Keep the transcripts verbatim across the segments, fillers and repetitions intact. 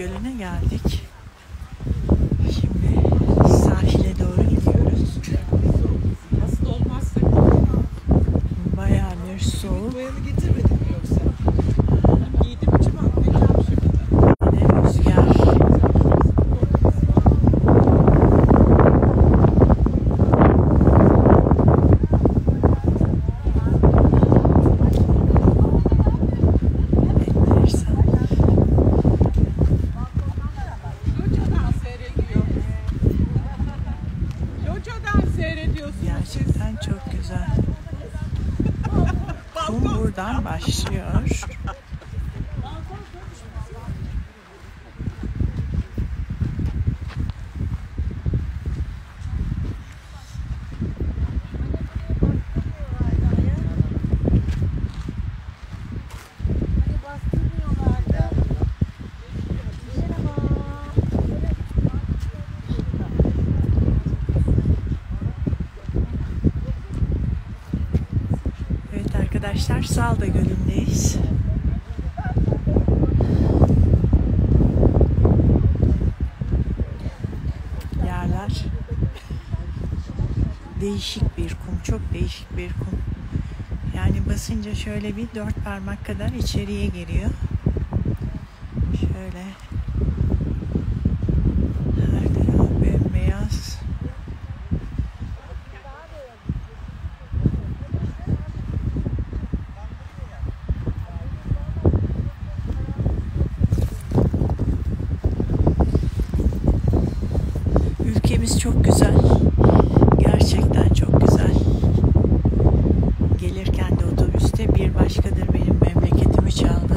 Gölü'ne geldik. Şimdi sahile doğru gidiyoruz. Aslında olmazsa bayağı bir soğuk. Bayanı getirmedim yoksa. Giydim içim atlayacağım şurada. Yine rüzgar. Gerçekten çok güzel. Kum buradan başlıyor. Arkadaşlar Salda Gölü'ndeyiz. Yerler değişik bir kum, çok değişik bir kum. Yani basınca şöyle bir dört parmak kadar içeriye giriyor. Şöyle her tarafı bembeyaz. Çok güzel. Gerçekten çok güzel. Gelirken de otobüste bir başkadır benim memleketimi çaldı.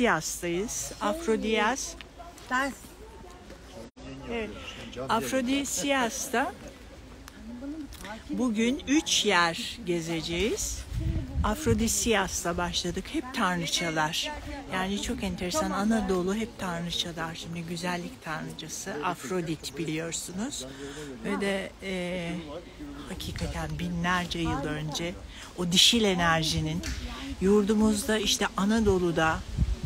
Afrodisias'tayız. Afrodisias. Evet. Afrodisias'ta bugün üç yer gezeceğiz. Afrodisias'la başladık. Hep tanrıçalar. Yani çok enteresan. Anadolu hep tanrıçalar. Şimdi güzellik tanrıçası Afrodit biliyorsunuz. Ve de e, hakikaten binlerce yıl önce o dişil enerjinin yurdumuzda, işte Anadolu'da,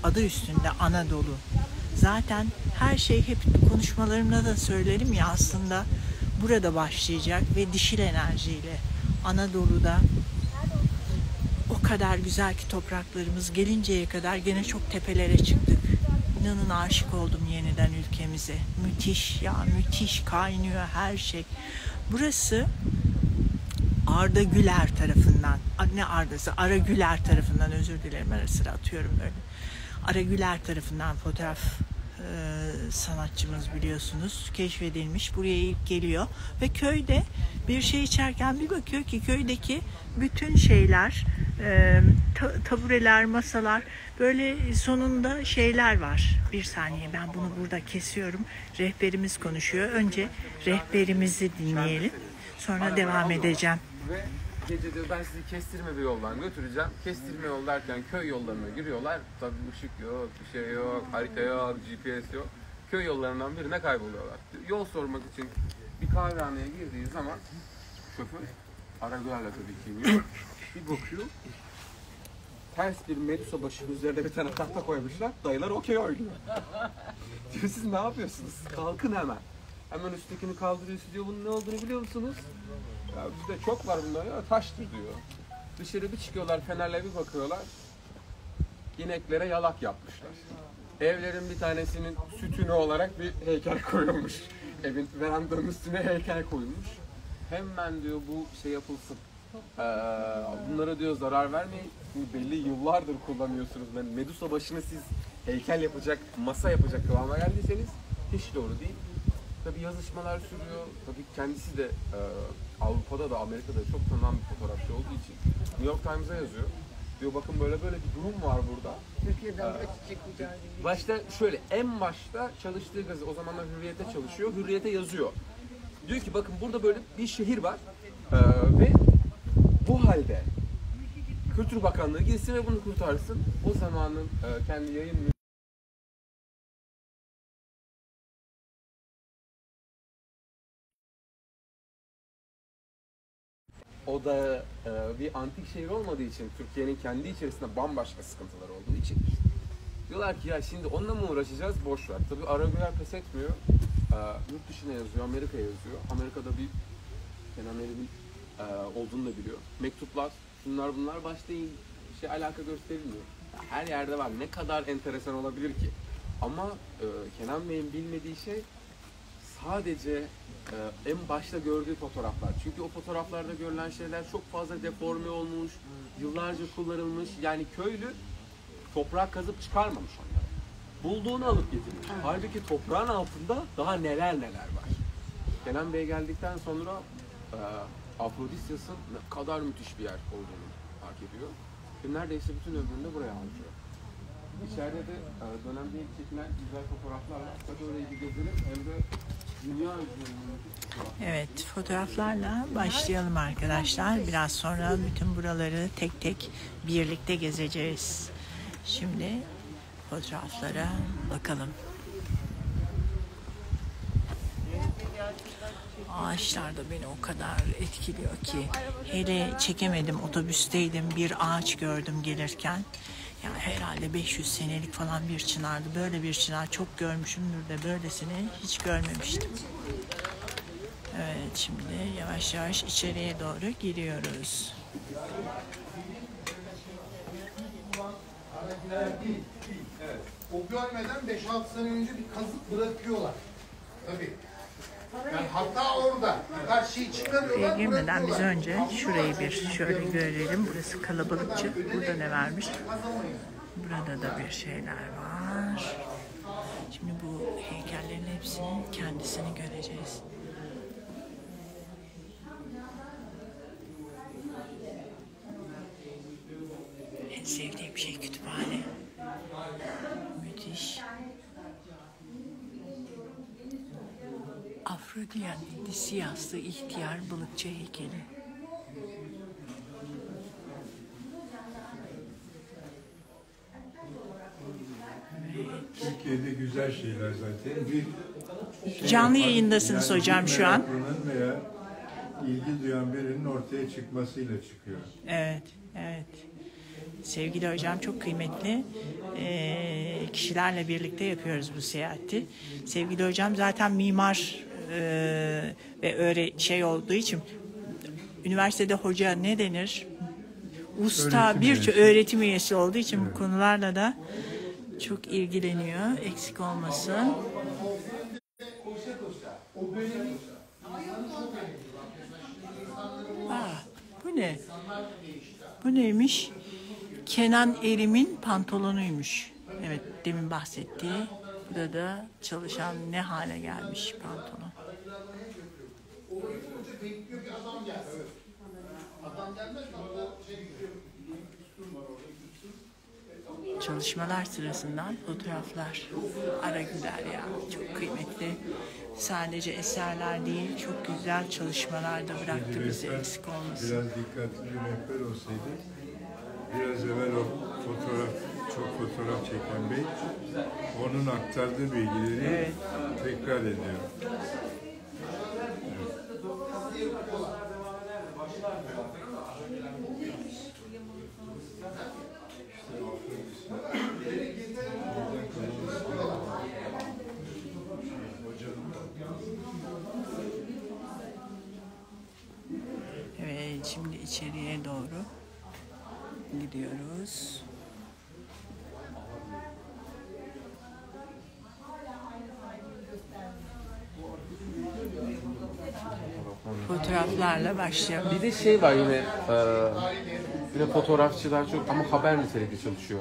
adı üstünde Anadolu. Zaten her şey, hep konuşmalarımda da söylerim ya, aslında burada başlayacak ve dişil enerjiyle Anadolu'da o kadar güzel ki topraklarımız, gelinceye kadar gene çok tepelere çıktık. İnanın aşık oldum yeniden ülkemize. Müthiş ya, müthiş kaynıyor her şey. Burası Arda Güler tarafından, ne Arda'sı, Ara Güler tarafından, özür dilerim, ara sıra atıyorum böyle. Ara Güler tarafından fotoğraf e, sanatçımız biliyorsunuz, keşfedilmiş, buraya ilk geliyor ve köyde bir şey içerken bir bakıyor ki köydeki bütün şeyler, e, tabureler, masalar, böyle sonunda şeyler var. Bir saniye, ben bunu burada kesiyorum. Rehberimiz konuşuyor. Önce rehberimizi dinleyelim. Sonra devam edeceğim. Ve gece diyor, ben sizi kestirme bir yoldan götüreceğim. Kestirme yol derken köy yollarına giriyorlar. Tabii ışık yok, bir şey yok, harita yok, G P S yok. Köy yollarından birine kayboluyorlar. Yol sormak için bir kahvehaneye girdiği zaman şoför Ara Güler'le tabii ki iniyor. Bir bakıyor, ters bir Medusa başının üzerine bir tane tahta koymuşlar. Dayılar okey oynuyor. Diyor, siz ne yapıyorsunuz? Kalkın hemen. Hemen üsttekini kaldırıyorsun, diyor, bunun ne olduğunu biliyor musunuz? Ya bizde çok var bunlar ya, taştır diyor. Dışarı bir çıkıyorlar, fenerle bir bakıyorlar. İneklere yalak yapmışlar. Evlerin bir tanesinin sütünü olarak bir heykel koyulmuş. Evin verandanın üstüne heykel koyulmuş. Hemen diyor bu şey yapılsın. Ee, bunlara diyor zarar vermeyin. Bu belli yıllardır kullanıyorsunuz. Yani Medusa başını siz heykel yapacak, masa yapacak kıvama geldiyseniz hiç doğru değil. Tabii yazışmalar sürüyor. Tabii kendisi de e, Avrupa'da da Amerika'da da çok tanınan bir fotoğrafçı olduğu için New York Times'a yazıyor. Diyor bakın böyle böyle bir durum var burada. Türkiye'den ee, çiçek mücadelesi. Başta şöyle, en başta çalıştığı gazete, o zamanlar Hürriyet'e çalışıyor. Hürriyet'e yazıyor. Diyor ki bakın burada böyle bir şehir var ee, ve bu halde Kültür Bakanlığı gitsin ve bunu kurtarsın. O zamanın e, kendi yayın O da e, bir antik şehir olmadığı için, Türkiye'nin kendi içerisinde bambaşka sıkıntılar olduğu için diyorlar ki ya şimdi onunla mı uğraşacağız, boş ver. Tabii Ara Güler pes etmiyor. E, yurt dışına yazıyor, Amerika'ya yazıyor. Amerika'da bir Kenan Erbil'in e, olduğunu da biliyor. Mektuplar, şunlar bunlar başta şey, alaka gösterilmiyor. Her yerde var. Ne kadar enteresan olabilir ki? Ama e, Kenan Bey'in bilmediği şey sadece Ee, en başta gördüğü fotoğraflar. Çünkü o fotoğraflarda görülen şeyler çok fazla deforme olmuş, yıllarca kullanılmış. Yani köylü toprak kazıp çıkarmamış onları. Bulduğunu alıp getirmiş. Halbuki toprağın altında daha neler neler var. Kenan Bey geldikten sonra e, Afrodisias'ın ne kadar müthiş bir yer olduğunu fark ediyor. Ve neredeyse bütün ömrünü buraya harcıyor. İçeride de e, dönemde ilk çekilen güzel fotoğraflar var. Tabii orayı bir gezelim. Hem de evet, fotoğraflarla başlayalım arkadaşlar. Biraz sonra bütün buraları tek tek birlikte gezeceğiz. Şimdi fotoğraflara bakalım. Ağaçlar da beni o kadar etkiliyor ki. Hele çekemedim, otobüsteydim, bir ağaç gördüm gelirken. Yani herhalde beş yüz senelik falan bir çınardı. Böyle bir çınar çok görmüşümdür de böylesini hiç görmemiştim. Evet, şimdi yavaş yavaş içeriye doğru giriyoruz. O görmeden beş altı sene önce bir kazık bırakıyorlar. Tabii. Yani hatta orada karşıyı çıkarıyorlar. Girmeden biz önce şurayı bir şöyle görelim. Burası kalabalıkça. Burada ne vermiş? Burada da bir şeyler var. Şimdi bu heykellerin hepsinin kendisini göreceğiz. En sevdiğim şey kütüphane. Afrodisias'lı ihtiyar balıkçı heykeli. Türkiye'de güzel şeyler zaten. Bir şey canlı yapan, yayındasınız yani hocam şu an. Veya ilgi duyan birinin ortaya çıkmasıyla çıkıyor. Evet, evet. Sevgili hocam, çok kıymetli e, kişilerle birlikte yapıyoruz bu seyahati. Sevgili hocam zaten mimar e, ve öyle şey olduğu için üniversitede hoca ne denir? Usta, birçok öğretim üyesi olduğu için evet, bu konularla da çok ilgileniyor. Eksik olmasın. Aa, bu ne? Bu neymiş? Kenan Erim'in pantolonuymuş. Evet, demin bahsettiği. Burada da çalışan ne hale gelmiş pantolon. Çalışmalar sırasından fotoğraflar. Ara Güler ya. Çok kıymetli. Sadece eserler değil, çok güzel çalışmalar da bıraktı bize, eksik olmasın. Biraz dikkatli bir rehber olsaydı, biraz evvel o fotoğraf, çok fotoğraf çeken bey, onun aktardığı bilgileri evet, tekrar ediyor. Evet, şimdi içeriye doğru gidiyoruz. Fotoğraflarla başlayalım. Bir de şey var yine, e, yine fotoğrafçılar çok ama haber nitelikli çalışıyor.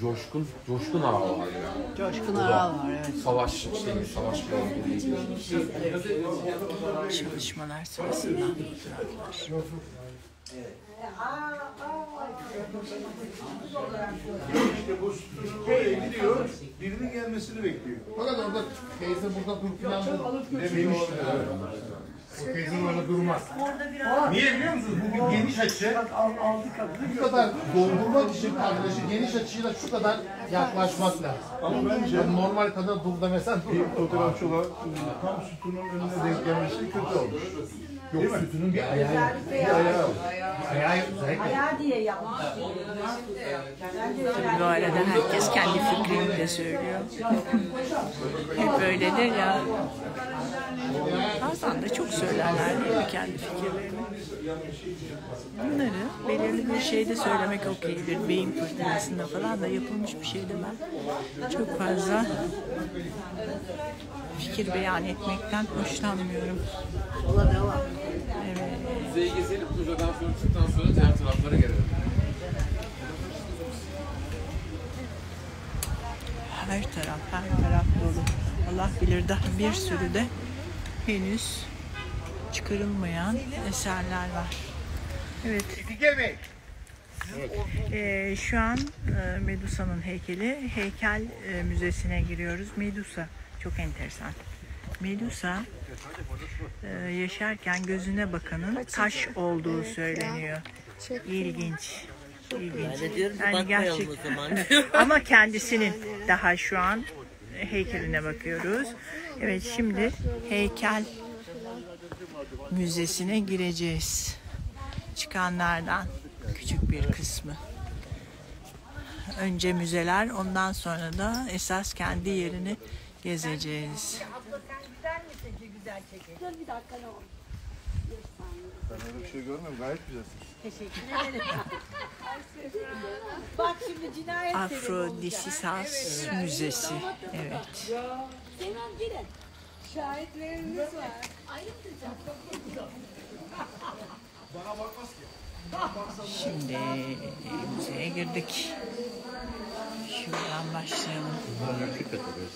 Coşkun, Coşkun Aral var yani. Coşkun Aral var, evet. Savaş şeyi, savaş bir çalışmalar sırasında fotoğraflar. Evet. İşte bu oraya gidiyor, birinin gelmesini bekliyor. Fakat orada teyze burada dur falan dememişti. Teyzenin orada durmaz. Niye biliyor musunuz? Bugün geniş açı, bu kadar doldurmak için arkadaşı geniş açıyla şu kadar yaklaşmak lazım. Ama bence yani normal kadar durda mesela durur. Fotoğrafçı olarak tam sütunun önüne denk gelmesi kötü olmuş. Yok, sütunun bir ayağı yok. Bir ayağı yok. Ayağı yok. Ayağı diye yapmış. Bu arada herkes kendi fikrini de söylüyor. Hep böyledir ya. Bazen de çok söylerler değil mi kendi fikirlerini? Bunları belirli bir şeyde söylemek okeydir. Beyin fırtınasında falan da yapılmış bir şey demem. Çok fazla fikir beyan etmekten hoşlanmıyorum. Ola devam. Evet. Müzeye gezelim, Puja'dan sonra çıktıktan sonra diğer taraflara gelelim. Her taraf, her taraf dolu. Allah bilir daha bir sürü de henüz çıkarılmayan eserler var. Evet. Ee, şu an Medusa'nın heykeli. Heykel müzesine giriyoruz. Medusa çok enteresan. Medusa yaşarken gözüne bakanın taş olduğu söyleniyor. İlginç. İlginç. Yani gerçek... Ama kendisinin daha şu an heykeline bakıyoruz. Evet, şimdi heykel müzesine gireceğiz. Çıkanlardan küçük bir kısmı. Önce müzeler, ondan sonra da esas kendi yerini gezeceğiz. Dur bir dakika, ne oldu? Ben öyle bir şey görmüyorum, gayet güzelsin. Teşekkür ederim. Bak şimdi cinayet Afrodisias Müzesi. Evet. Hemen gelin. Şahitlerimiz var. Bana bakmaz ki. Şimdi müzeye girdik. Şuradan başlayalım. Bunlar replika tabii.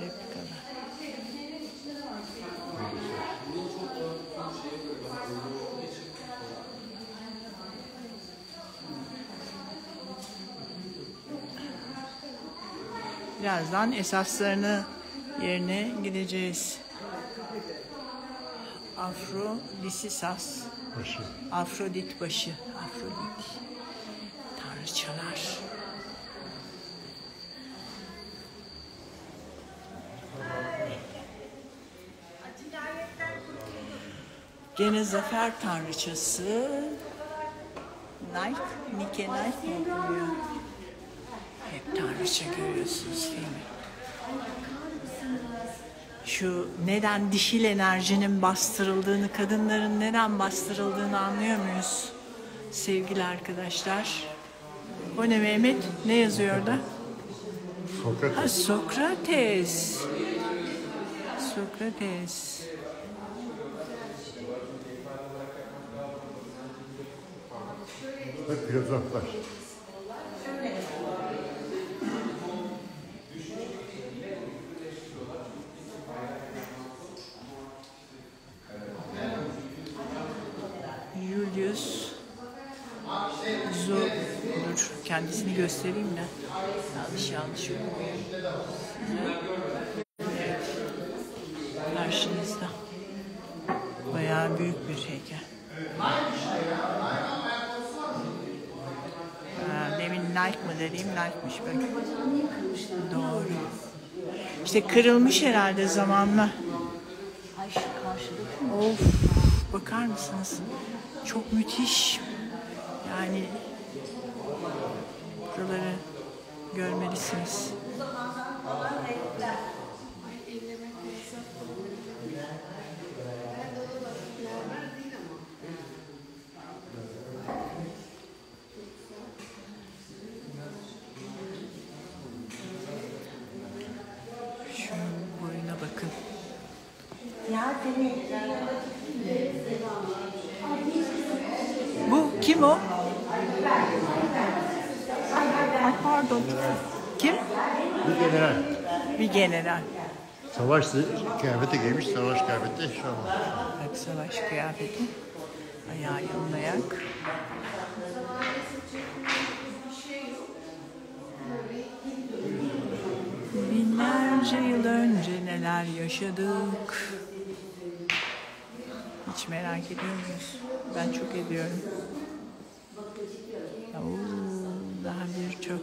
Replikalar. Birazdan esaslarını yerine gideceğiz. Afrodisias. Başı. Afrodit başı. Afrodit. Tanrıçalar. Gene zafer tanrıçası Nike, Nike, Nike mi oluyor? Hep tanrıça görüyorsunuz değil mi? Şu neden dişil enerjinin bastırıldığını, kadınların neden bastırıldığını anlıyor muyuz sevgili arkadaşlar? O ne Mehmet? Ne yazıyor orada? Sokrates. Ha, Sokrates. Sokrates. Filozoflar. Julius Zor, dur kendisini göstereyim de yanlış yanlış yok. Evet. Karşınızda bayağı büyük bir heykel. Nike mı dediğim Nike'miş böyle. Doğru. İşte kırılmış herhalde zamanla. Of, bakar mısınız? Çok müthiş. Yani buraları görmelisiniz. Bu kim o? Ay pardon. Kim? Bir general. Bir general. Savaş kıyafeti giymiş, savaş kıyafeti şu an. Bak savaş kıyafeti. Ayağı yalın ayak. Binlerce yıl önce neler yaşadık. Hiç merak ediyor musunuz? Ben çok ediyorum. Oo, daha birçok.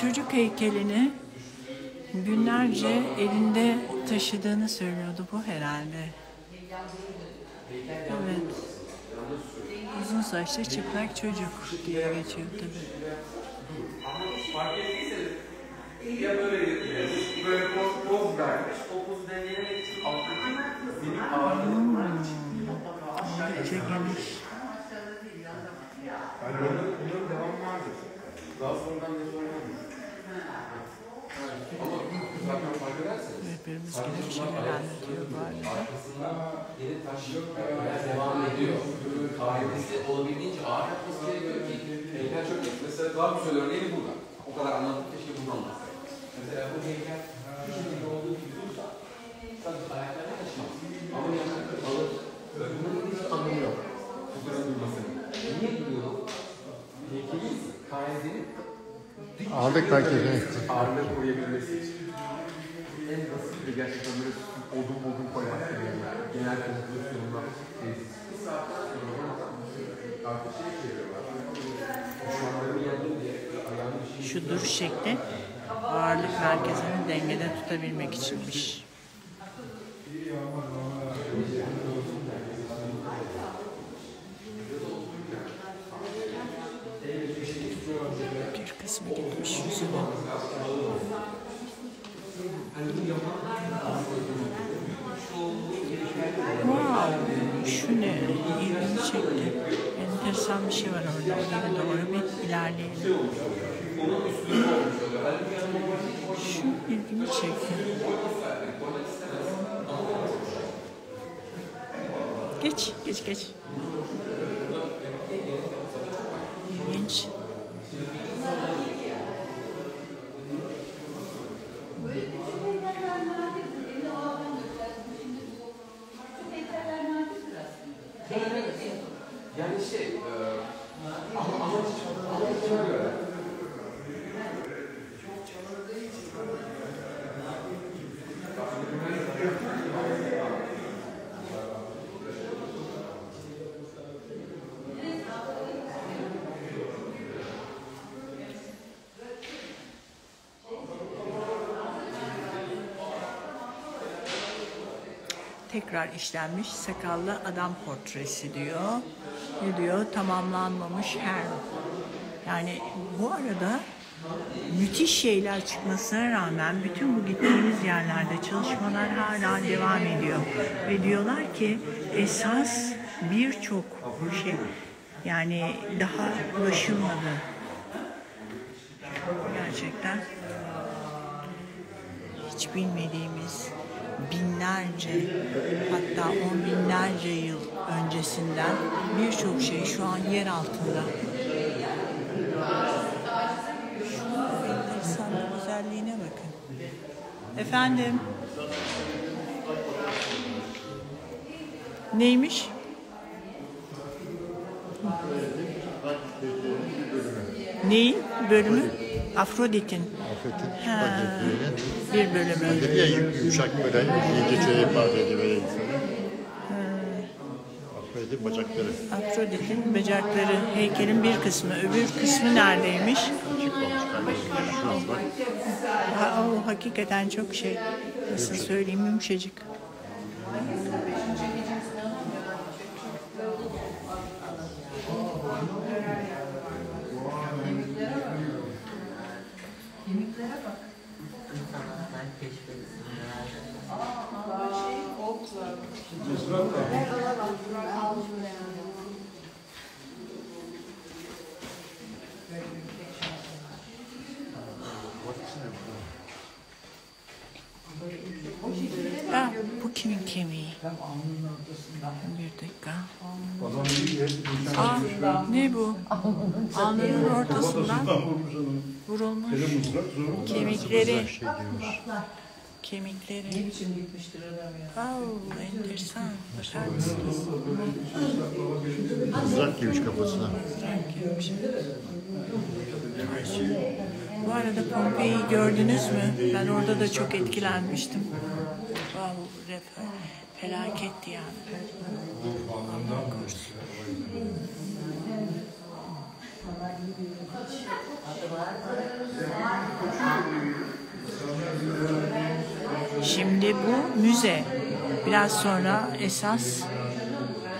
Çocuk heykelini günlerce elinde taşıdığını söylüyordu bu herhalde. Evet. Uzun saçlı çıplak çocuk diye geçiyor tabii. Fark ettiyseniz ya böyle böyle poz vermiş, o poz deneyerek benim ağırlığım var için mutlaka çekilmiş. Yani bunun devamı vardır. Daha sonradan ne sorulur? Rehberimiz gelip şeyler anlatıyor bu arada. Arkasından geri taş yok ve devam ediyor. Kahvesi olabildiğince ağır atmosfere göre ki heykel çok iyi. Mesela daha bir söyle örneği burada. O kadar anlattık keşke burada olmasaydı. Mesela bu heykel bir şekilde olduğu gibi dursa tabii ayaklarına taşımaz. Ama yanakta kalır. Bunun hiç anlamı yok. Bu kadar durmasını. Niye duruyorum? Heykeliyiz. Kahvesenin ağırlık merkezine ağırlık koyabilmesi için. En basit bir gerçekten böyle odun odun koyarsın. Genel konflasyonlar tesis. Şu duruş şekli ağırlık merkezini dengede tutabilmek içinmiş. Bir kısmı gitmiş yüzüne. Wow, şu ne? İlginç çekti. enteresan bir şey var orada. Oraya doğru bir ilerleyelim. Şu ilgimi çekiyor. Geç, geç, geç. İlginç. Tekrar işlenmiş sakallı adam portresi diyor. Ne diyor? Tamamlanmamış her. Yani bu arada müthiş şeyler çıkmasına rağmen bütün bu gittiğimiz yerlerde çalışmalar hala devam ediyor. Ve diyorlar ki esas birçok şey yani daha ulaşılmadı. Gerçekten hiç bilmediğimiz binlerce, hatta on binlerce yıl öncesinden birçok şey şu an yer altında. Şu özelliğine bakın. Efendim. Neymiş? Neyin bölümü? Afrodit'in bir bölümü. Ya yumuşak beden, iyice şey ifade ediyor. Afrodit'in bacakları. Afrodit'in bacakları heykelin bir kısmı, öbür kısmı neredeymiş? Ha, o hakikaten çok şey. Nasıl söyleyeyim, yumuşacık. Ah, bu kimin kemiği? Bir dakika. Ah, ne bu? Alnının ortasından vurulmuş kemikleri. Kemikleri. Ne biçim gitmiştir adam ya? Aa, enteresan. Bakar mısınız? Mızrak girmiş kafasına. Mızrak girmiş. Bu arada Pompei'yi gördünüz mü? Ben orada da çok etkilenmiştim. Vav, refer. Felaketti yani. Allah korusun. Şimdi bu müze. Biraz sonra esas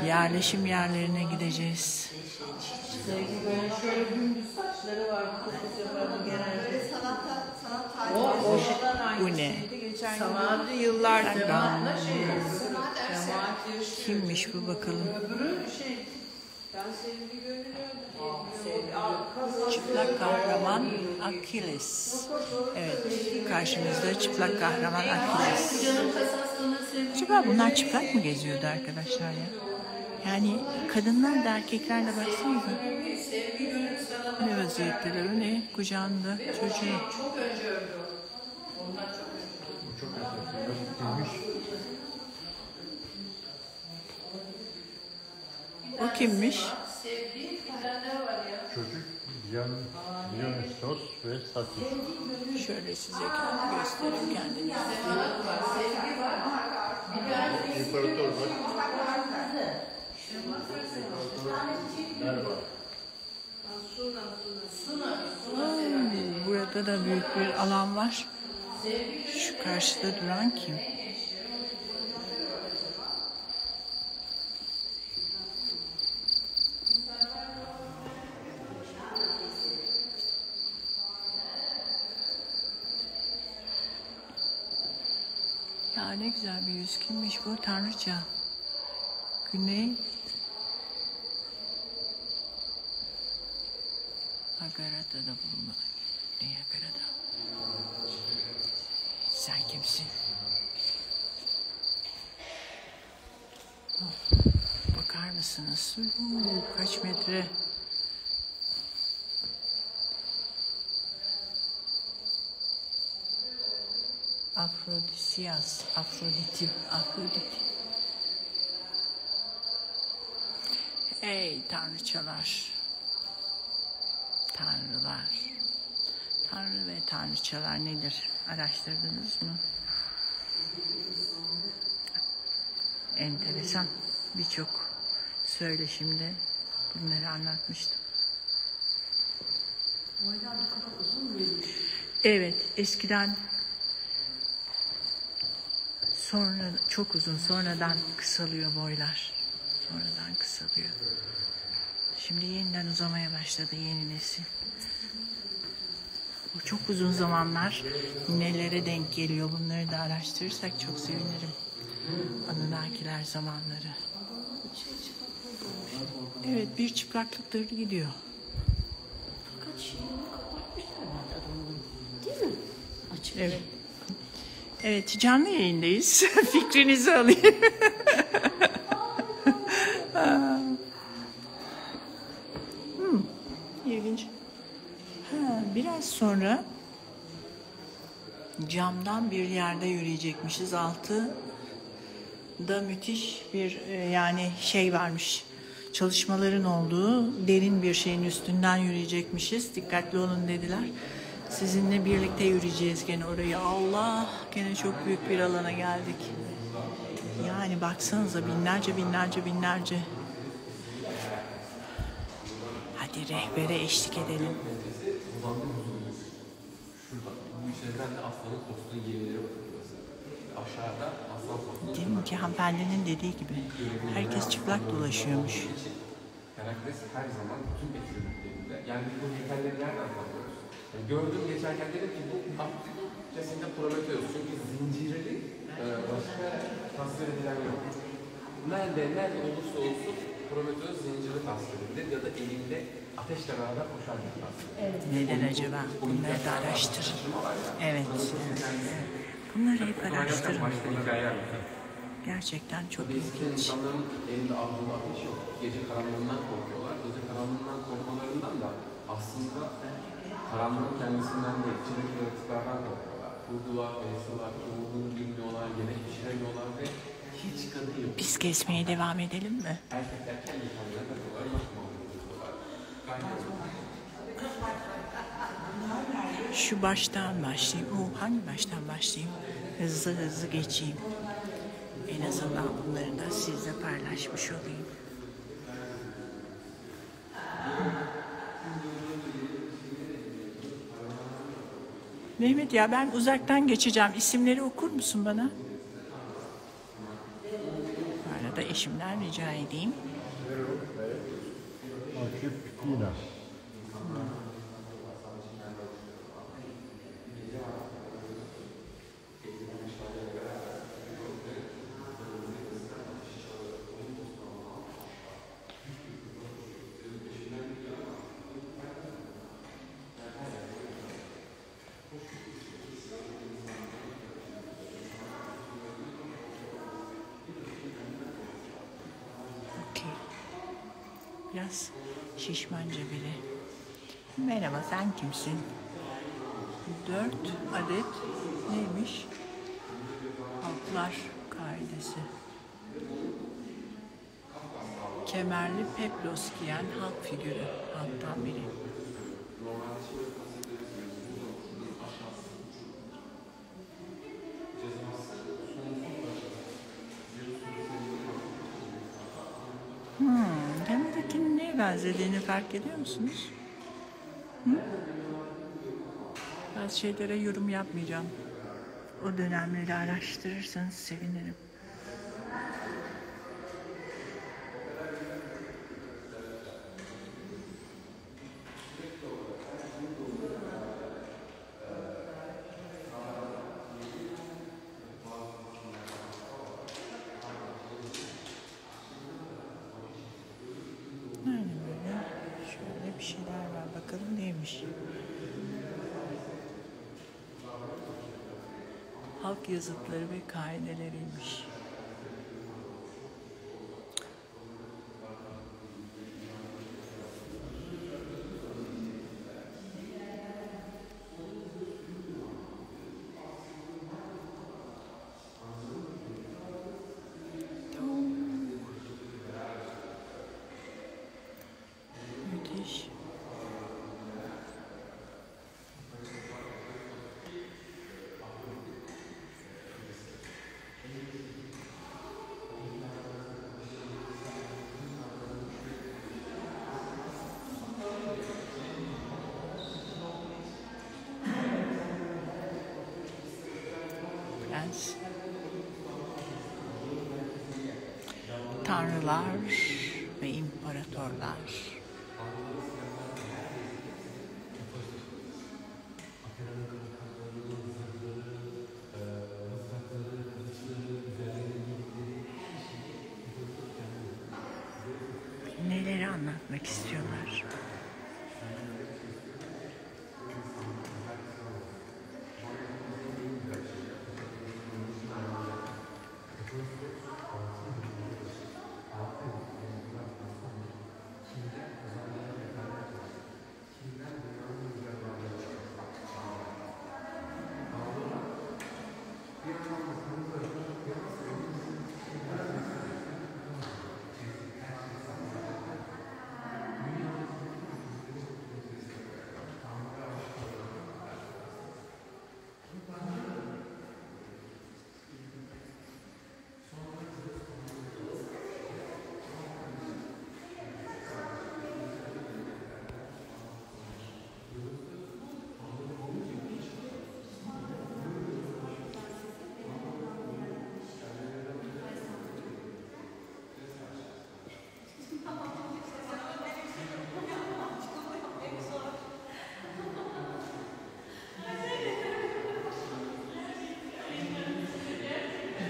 yerleşim yerlerine gideceğiz. Bu ne? Kimmiş bu bakalım? Çıplak kahraman Achilles. Evet, karşımızda çıplak kahraman Achilles. Acaba bunlar çıplak mı geziyordu arkadaşlar ya? Yani kadınlar da erkeklerle baksanıza. Ne vaziyetteler, o ne? Kucağında çocuğu. O kimmiş? Çocuk Dionysos ve Satir. Şöyle size kendimi göstereyim kendimi. İmparator var. Merhaba. Hmm, burada da büyük bir alan var. Şu karşıda duran kim? Ya ne güzel bir yüz. Kimmiş bu? Tanrıça. Güney Agarata'da bulunur. Ney Agarata? Sen kimsin? Bakar mısınız? Kaç metre? Afrodisias, Afrodit'im, Afrodit. Ey tanrıçalar, tanrılar, tanrı ve tanrıçalar nedir? Araştırdınız mı? Enteresan, birçok söyleşimde bunları anlatmıştım. Evet, eskiden sonra çok uzun, sonradan kısalıyor boylar. Sonradan kısalıyor. Şimdi yeniden uzamaya başladı yeni nesil. Bu çok uzun zamanlar nelere denk geliyor, bunları da araştırırsak çok sevinirim. Anunnakiler zamanları. Evet, bir çıplaklıktır gidiyor. Değil mi? Evet. Evet, canlı yayındayız. Fikrinizi alayım. hmm, ilginç. Ha, biraz sonra camdan bir yerde yürüyecekmişiz. Altı da müthiş bir yani şey varmış. Çalışmaların olduğu derin bir şeyin üstünden yürüyecekmişiz. Dikkatli olun dediler. Sizinle birlikte yürüyeceğiz gene oraya. Allah, gene çok büyük bir alana geldik. Yani baksanıza, binlerce binlerce binlerce. Hadi rehbere eşlik edelim. Değil mi ki hanımefendinin dediği gibi herkes çıplak dolaşıyormuş. Her zaman bütün etkinliklerinde. Yani bu heykelleri nereden bakıyoruz? Gördüm geçerken dedim ki bu artık kesinlikle Prometheus, çünkü zincirli e, başka tasvir edilen yok. Nerede, nerede olursa olsun Prometheus zinciri tasvir edilir ya da elinde ateşle beraber koşan bir tasvir edilir. Neden acaba? Bunları da araştırın. Evet. Bunları hep araştırın. Gerçekten çok ilginç. İnsanların elinde avluda ateş yok. Gece karanlığından korkuyorlar. Gece karanlığından korkmalarından da aslında karanlığın kendisinden de içindeki yaratıklardan korkuyorlar. Kurdular, besliyorlar, kurduğunu bilmiyorlar, yemek pişiremiyorlar ve hiç kadın yok. Biz kesmeye devam edelim mi? Erkekler kendi kendine takıyorlar, bakmıyorlar. Şu baştan başlayayım. O hangi baştan başlayayım? Hızlı hızlı geçeyim. En azından bunları da sizle paylaşmış olayım. Mehmet ya, ben uzaktan geçeceğim. İsimleri okur musun bana? Bu arada eşimden rica edeyim. Atina. Biraz şişmanca biri. Merhaba, sen kimsin? Dört adet neymiş? Halklar kaidesi. Kemerli peplos giyen halk figürü. Halktan biri. Benzediğini fark ediyor musunuz? Hı? Bazı şeylere yorum yapmayacağım. O dönemleri araştırırsanız sevinirim. Şey şeyler var. Bakalım neymiş. Halk yazıtları ve kaideleriymiş. Tanrılar ve imparatorlar. Neleri anlatmak istiyorlar?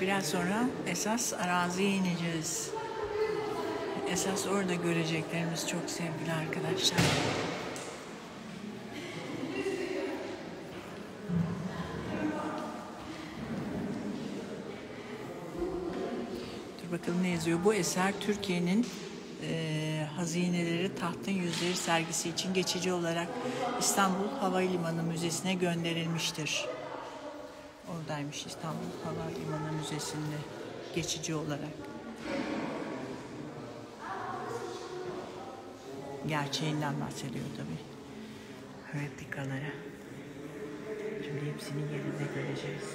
Biraz sonra esas araziye ineceğiz. Esas orada göreceklerimiz çok sevgili arkadaşlar. Dur bakalım ne yazıyor. Bu eser Türkiye'nin e, hazineleri tahtın yüzleri sergisi için geçici olarak İstanbul Havalimanı Müzesi'ne gönderilmiştir. Oradaymış İstanbul Havalimanı Müzesi'nde geçici olarak. Gerçeğinden bahsediyor tabii. Replikalara. Şimdi hepsini yerinde göreceğiz.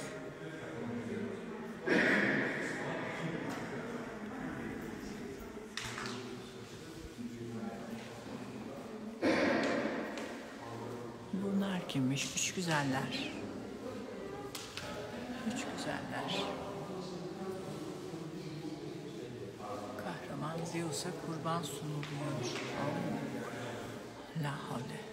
Bunlar kimmiş? Üç güzeller. Üç güzeller. Kahraman Zeus'a kurban sunuluyor. La havle.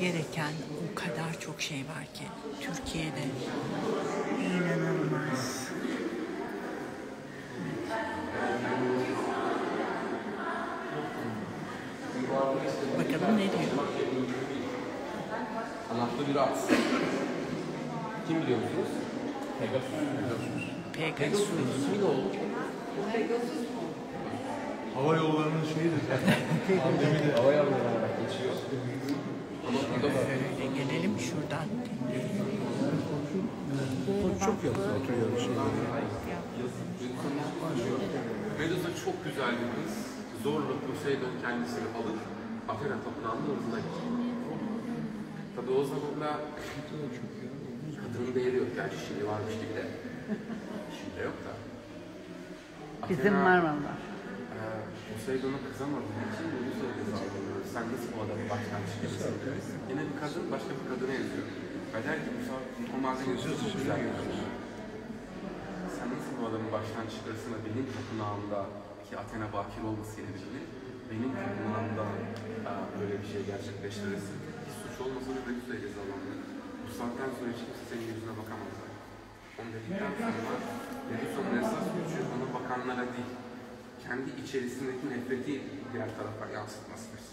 Gereken o kadar çok şey var ki Türkiye'de inanılmaz. Evet. Bakalım ne diyor? Anahtarı bir at. Kim biliyor musunuz? Pegasus. Pegasus. Pegasus mi ne oldu? Pegasus. Hava yollarının şeyidir. Pandemide hava yollarına geçiyor. Şöyle gelelim şuradan. Bu çok yalnız oturuyor bir şey. Medusa çok güzel bir kız. Zorla Poseidon kendisini alır. Athena tapınağının orasına gidiyor. Tabii o zaman da kadının değeri yok. Gerçi şimdi varmış gibi de. Şimdi yok da. Athena, bizim var valla. Poseidon'a kızamadığın için Medusa yazıyor. Sen nasıl bu adamı baştan çıkıyorsun? Yine bir kadın başka bir kadına yazıyor. Ve der ki bu romanı yazıyorsun, güzel yazıyorsun. Sen nasıl bu adamı baştan çıkarırsın ve benim tapınağımda ki Athena bakir olmasıyla ilgili benim tapınağımda böyle bir şey gerçekleştirirsin. Hiç suç olmasa da Medusa cezalandı. Bu saatten sonra hiç kimse senin yüzüne bakamazlar. Onu dedikten sonra Medusa'nın esas gücü ona bakanlara değil, kendi içerisindeki nefreti diğer tarafa yansıtmasıdır.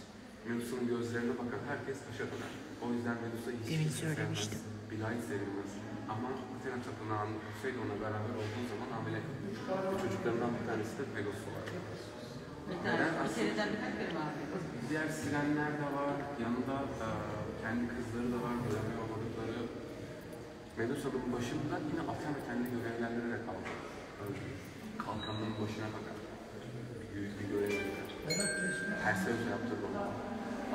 Medusa'nın gözlerine bakan herkes taşa döner. O yüzden Medusa hiç evet, sevmez, bilahis sevilmez. Ama Athena tapınağının Poseidon'la beraber olduğu zaman hamile kalıyor. Bu çocuklarından bir tanesi de Pegasus olarak. Bir tane, bir seriden birkaç biri var. Diğer sirenler de var, yanında da, kendi kızları da var, görevli olmadıkları. Medusa'nın başında yine Athena kendi görevlendirerek kaldı. Kalkanların başına kadar. Büyük bir görevliler. Perseus yaptırdı onu.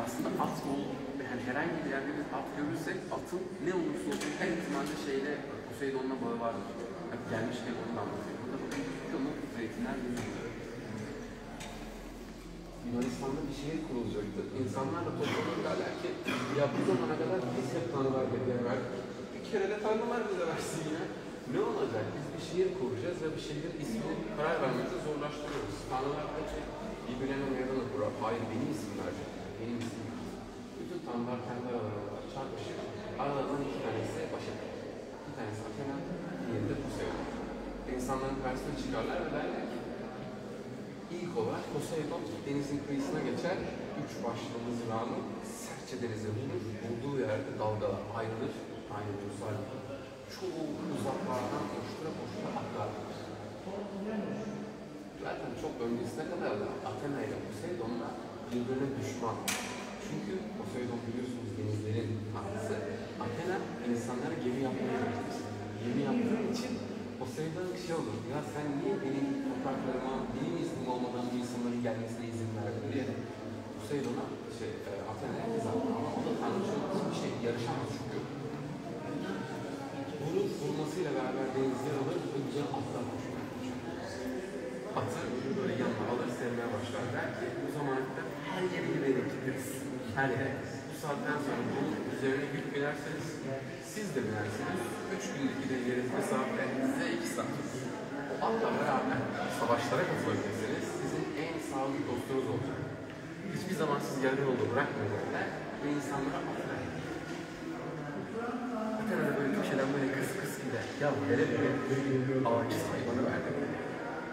Aslında at ol, yani herhangi bir yerde biz at görürsek atın ne olursa olsun her ihtimalle şeyle Poseidon'la bağı vardır. Hep gelmişken onu anlatıyor. Burada bakın tutuyor mu? Zeytinler yüzüyor. Yunanistan'da bir şehir kurulacaktı. İnsanlar da toplanır derler ki ya bu zamana kadar biz hep tanrılar dediler verdik. Bir kere de tanrılar bize versin ya. Ne olacak? Biz bir şehir kuracağız ve bir şehrin ismini karar vermemize zorlaştırıyoruz. Tanrılar da ki birbirine meydanı kurar. Hayır benim isim verecek. Benim isim verecek. Bütün tanrılar kendi aralarında çarpışır. Aralardan iki tanesi başa kalır. Bir tanesi Athena, diğeri de Poseidon. İnsanların karşısına çıkarlar ve derler ki İlk olarak Poseidon denizin kıyısına geçer, üç başlı mızrağını sertçe denize vurur, bulduğu yerde dalgalar ayrılır, aynı Musa'yla. Çok uzaklardan koştura koştura atlardır. Zaten çok öncesine kadar da Athena ile Poseidon'la birbirine düşman. Çünkü Poseidon biliyorsunuz denizlerin tanrısı. Athena insanlara gemi yapmaya çalışır. Gemi yaptığı için Poseidon şey olur, ya sen niye benim topraklarıma, benim iznim olmadan bir insanların gelmesine izin verdin diye Poseidon'a, şey, Athena'ya kızardı ama o da tanrıçı olduğu bir şey, yarışamaz çünkü. Bunu vurmasıyla beraber denizler alır, önce atlar koşuyor. Atı böyle yanına alır, sevmeye başlar. Der ki, bu zamanlıkta her yere giderek gideriz. Her yere. Bu saatten sonra bunun üzerine yük binerseniz, siz de binersiniz. Üç günlük gideceğiniz mesafe size iki saat. O atla beraber savaşlara katılabilirsiniz. Sizin en sağlıklı dostunuz olacak. Hiçbir zaman siz yarı yolda bırakmayacaklar ve insanlara atlar edilir. Athena da böyle köşeden böyle kıs kıs gider. Ya bu hele böyle ağacı sayfanı verdi.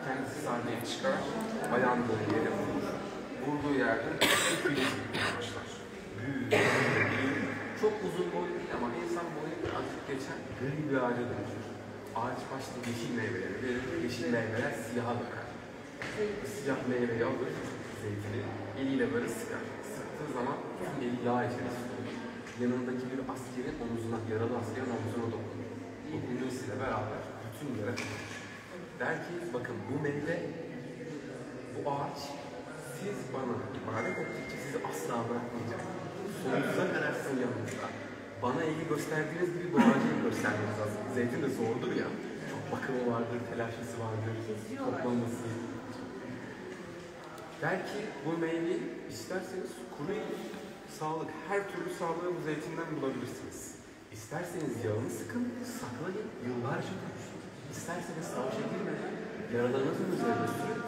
Kendisi sahneye çıkar, ayağını böyle yere vurur. Vurduğu yerde bir kıyısı başlar. Çok uzun boylu değil ama insan boyu azıcık geçen gri bir ağaca dönüşür. Ağaç başta yeşil meyveleri verir, yeşil meyveler siyaha döker. Siyah meyveyi alır, zeytini eliyle böyle sıkar. Sıktığı zaman eli yağ içerisinde olur. Yanındaki bir askerin omuzuna, yaralı askerin omuzuna dokunur. Bu Medusa beraber bütün yere dokunur. Der ki, bakın bu meyve, bu ağaç, siz bana ibadet ettikçe sizi asla bırakmayacak. Sonunuza kadar sizin yanınızda. Bana ilgi gösterdiğiniz gibi bu ağacı göstermeniz lazım. Zeytin de zordur ya. Çok bakımı vardır, telaşlısı vardır, toplaması. Belki bu meyveyi isterseniz kuru sağlık, her türlü sağlığı bu zeytinden bulabilirsiniz. İsterseniz yağını sıkın, saklayın, yıllarca dursun. İsterseniz savaşa girmeden yaralarınızın üzerine sürün.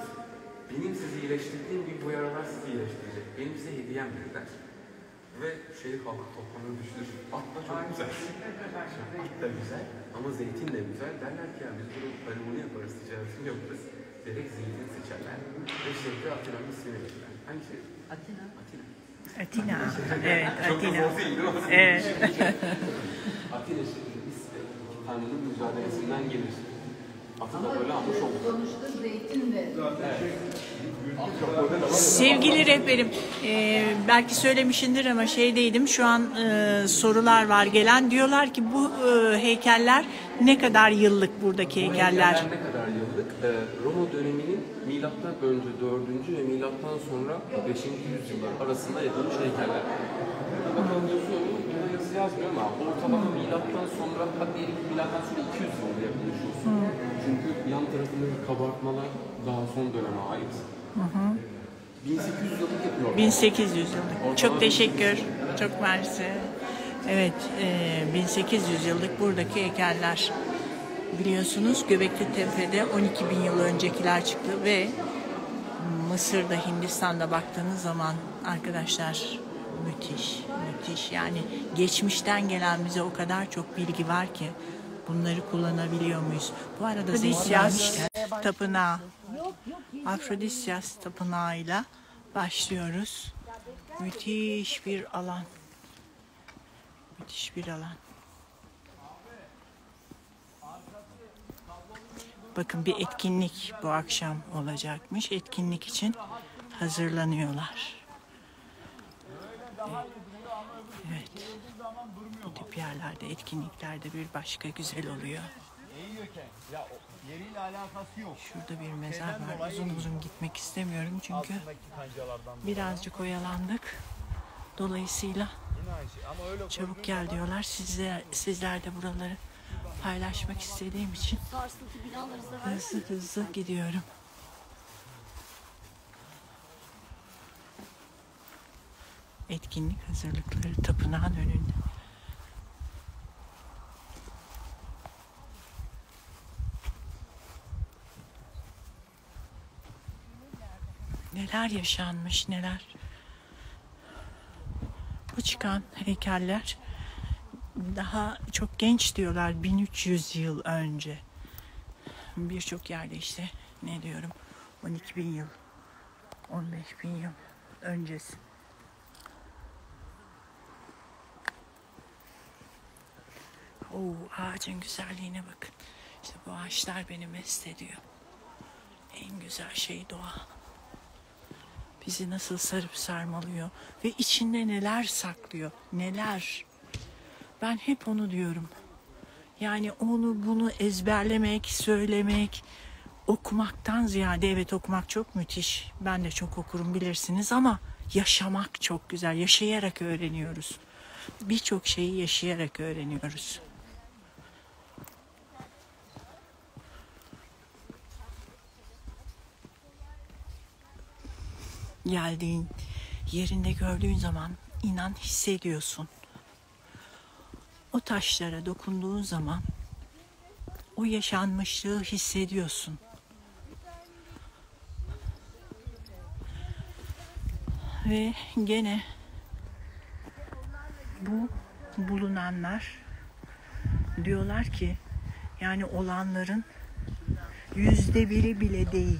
Benim sizi iyileştirdiğim gibi bu yaralar sizi iyileştirecek. Benim size hediyem dediler. Ve şehir halkı toplanır düşünür. At da çok güzel. At da güzel ama zeytin de güzel. Derler ki yani biz bunu parimonu yaparız, ticaretini yaparız. Direkt zeytin seçerler. Ve şehri Atina'nın ismini verirler. Hangi şehir? Atina. Atina. Atina. Evet, Atina. Çok zor değil mi? Evet. Atina şehrinin ismi Tanrı'nın mücadelesinden gelir. Ama sonuçta zeytin de. Sevgili rehberim, e, belki söylemişindir ama şeydeydim, şu an e, sorular var gelen. Diyorlar ki bu e, heykeller ne kadar yıllık buradaki heykeller? Bu ne kadar yıllık? E, Roma döneminin milattan önce dördüncü ve milattan sonra beşinci yüzyıllar arasında yapılmış heykeller. Bakalım diyorsunuz, burada yazı yazmıyor ama ortalama milattan sonra, hatta milattan sonra iki yüz yılda yapılmış olsun. Hı. Çünkü yan tarafındaki kabartmalar daha son döneme ait. Hı hı. bin sekiz yüz yıllık. Çok teşekkür. Çok mersi. Evet, e, bin sekiz yüz yıllık buradaki heykeller. Biliyorsunuz Göbekli Tepe'de on iki bin yıl öncekiler çıktı ve Mısır'da, Hindistan'da baktığınız zaman arkadaşlar müthiş, müthiş. Yani geçmişten gelen bize o kadar çok bilgi var ki bunları kullanabiliyor muyuz? Bu arada Afrodisias Tapınağı, Afrodisias Tapınağı'yla başlıyoruz. Müthiş bir alan. Müthiş bir alan. Bakın bir etkinlik bu akşam olacakmış. Etkinlik için hazırlanıyorlar. Evet. Bu tip yerlerde, etkinliklerde bir başka güzel oluyor. Şurada bir mezar var. Uzun uzun gitmek istemiyorum çünkü birazcık oyalandık. Dolayısıyla çabuk gel diyorlar. Sizler, sizler de buraları paylaşmak istediğim için hızlı hızlı gidiyorum. Etkinlik hazırlıkları tapınağın önünde. Neler yaşanmış, neler. Bu çıkan heykeller daha çok genç diyorlar, bin üç yüz yıl önce. Birçok yerde işte ne diyorum, on iki bin yıl, on beş bin yıl öncesi. Oo, ağacın güzelliğine bakın. İşte bu ağaçlar beni mest ediyor. En güzel şey doğa. Bizi nasıl sarıp sarmalıyor ve içinde neler saklıyor, neler. Ben hep onu diyorum. Yani onu bunu ezberlemek, söylemek, okumaktan ziyade, evet okumak çok müthiş. Ben de çok okurum bilirsiniz ama yaşamak çok güzel. Yaşayarak öğreniyoruz. Birçok şeyi yaşayarak öğreniyoruz. Geldiğin yerinde gördüğün zaman inan hissediyorsun. O taşlara dokunduğun zaman o yaşanmışlığı hissediyorsun. Ve gene bu bulunanlar diyorlar ki yani olanların yüzde biri bile değil.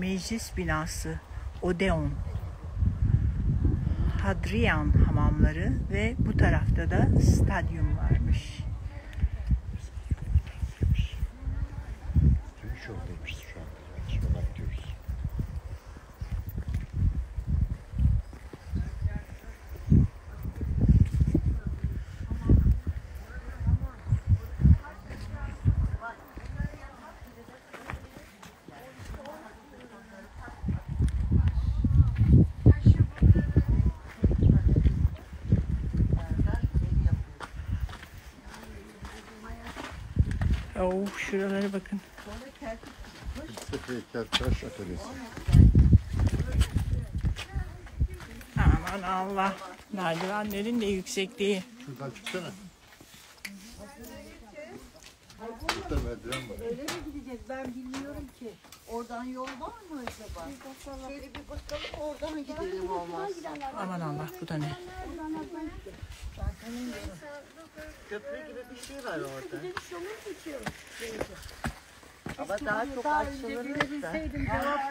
Meclis binası, Odeon, Hadrian hamamları ve bu tarafta da stadyum varmış. Oh, şuralara bakın. Aman Allah. Merdivenlerin de yüksekliği. Şuradan çıksana. Burada merdiven var. Öyle mi gideceğiz? Ben bilmiyorum ki. Oradan yol var mı acaba? Şöyle bir bakalım, oradan gidelim olmaz. Aman Allah, bu da ne? Köprü gibi bir şey var orada. Ama daha çok açılırız da.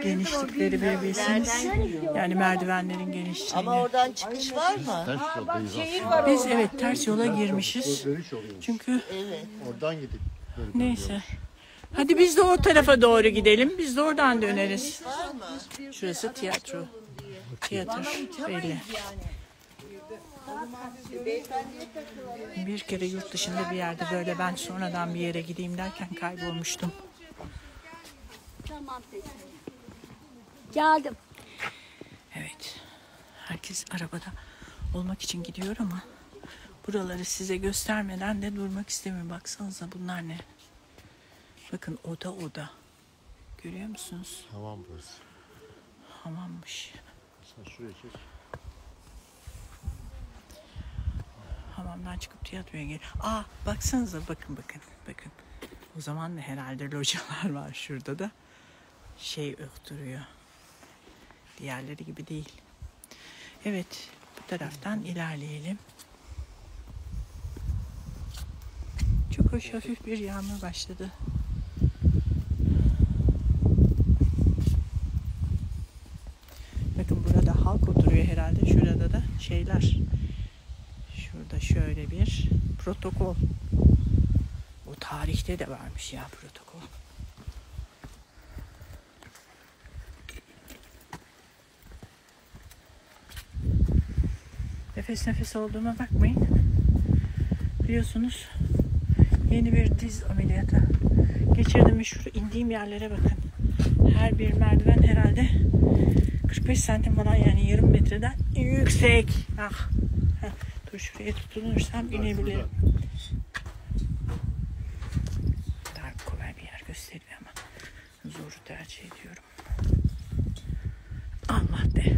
Genişlikleri bilebilirsiniz. Yani merdivenlerin genişliği. Ama oradan çıkış var mı? Aa, bak, şehir var. Biz evet ters yola girmişiz. Çünkü evet. Oradan gidip. Neyse. Hadi biz de o tarafa doğru gidelim. Biz de oradan döneriz. Şurası tiyatro. Tiyatro. Belli. Bir kere yurt dışında bir yerde böyle ben sonradan bir yere gideyim derken kaybolmuştum. Geldim. Evet. Herkes arabada olmak için gidiyor ama buraları size göstermeden de durmak istemiyorum. Baksanıza bunlar ne? Bakın oda oda. Görüyor musunuz? Hamam burası. Hamammış. Sen şuraya çek. Hamamdan çıkıp tiyatroya gel. Aa baksanıza bakın bakın bakın. O zaman da herhalde localar var şurada da. Şey öktürüyor. Diğerleri gibi değil. Evet, bu taraftan ilerleyelim. Çok hoş, hafif bir yağmur başladı. Bakın burada halk oturuyor herhalde. Şurada da şeyler. Şurada şöyle bir protokol. O tarihte de varmış ya protokol. Nefes nefes olduğuma bakmayın. Biliyorsunuz yeni bir diz ameliyatı geçirdim. Şu indiğim yerlere bakın. Her bir merdiven herhalde kırk beş santim falan, yani yarım metreden yüksek. Ah. Heh. Dur şuraya tutunursam ben inebilirim. Şurada. Daha kolay bir yer gösteriyor ama zoru tercih ediyorum. Allah de.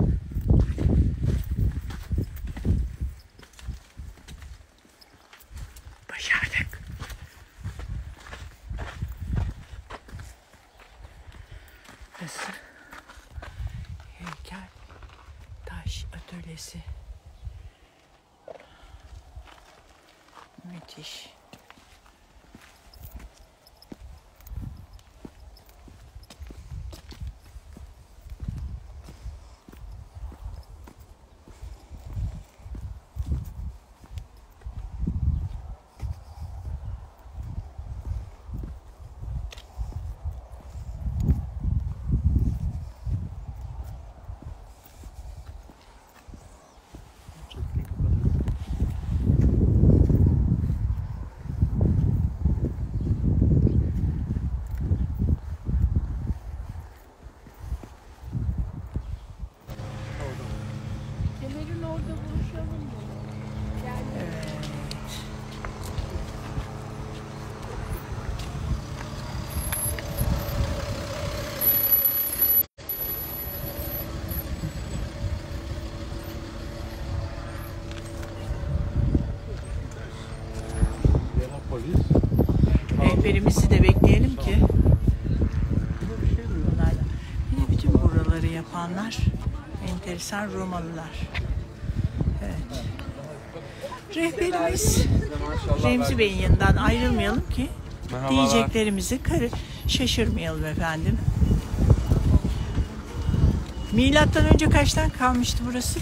Rehberimizi de bekleyelim ki. Yine bütün buraları yapanlar enteresan Romalılar. Evet. Rehberimiz Remzi Bey'in yanından ayrılmayalım ki diyeceklerimizi şaşırmayalım efendim. Milattan önce kaçtan kalmıştı burası?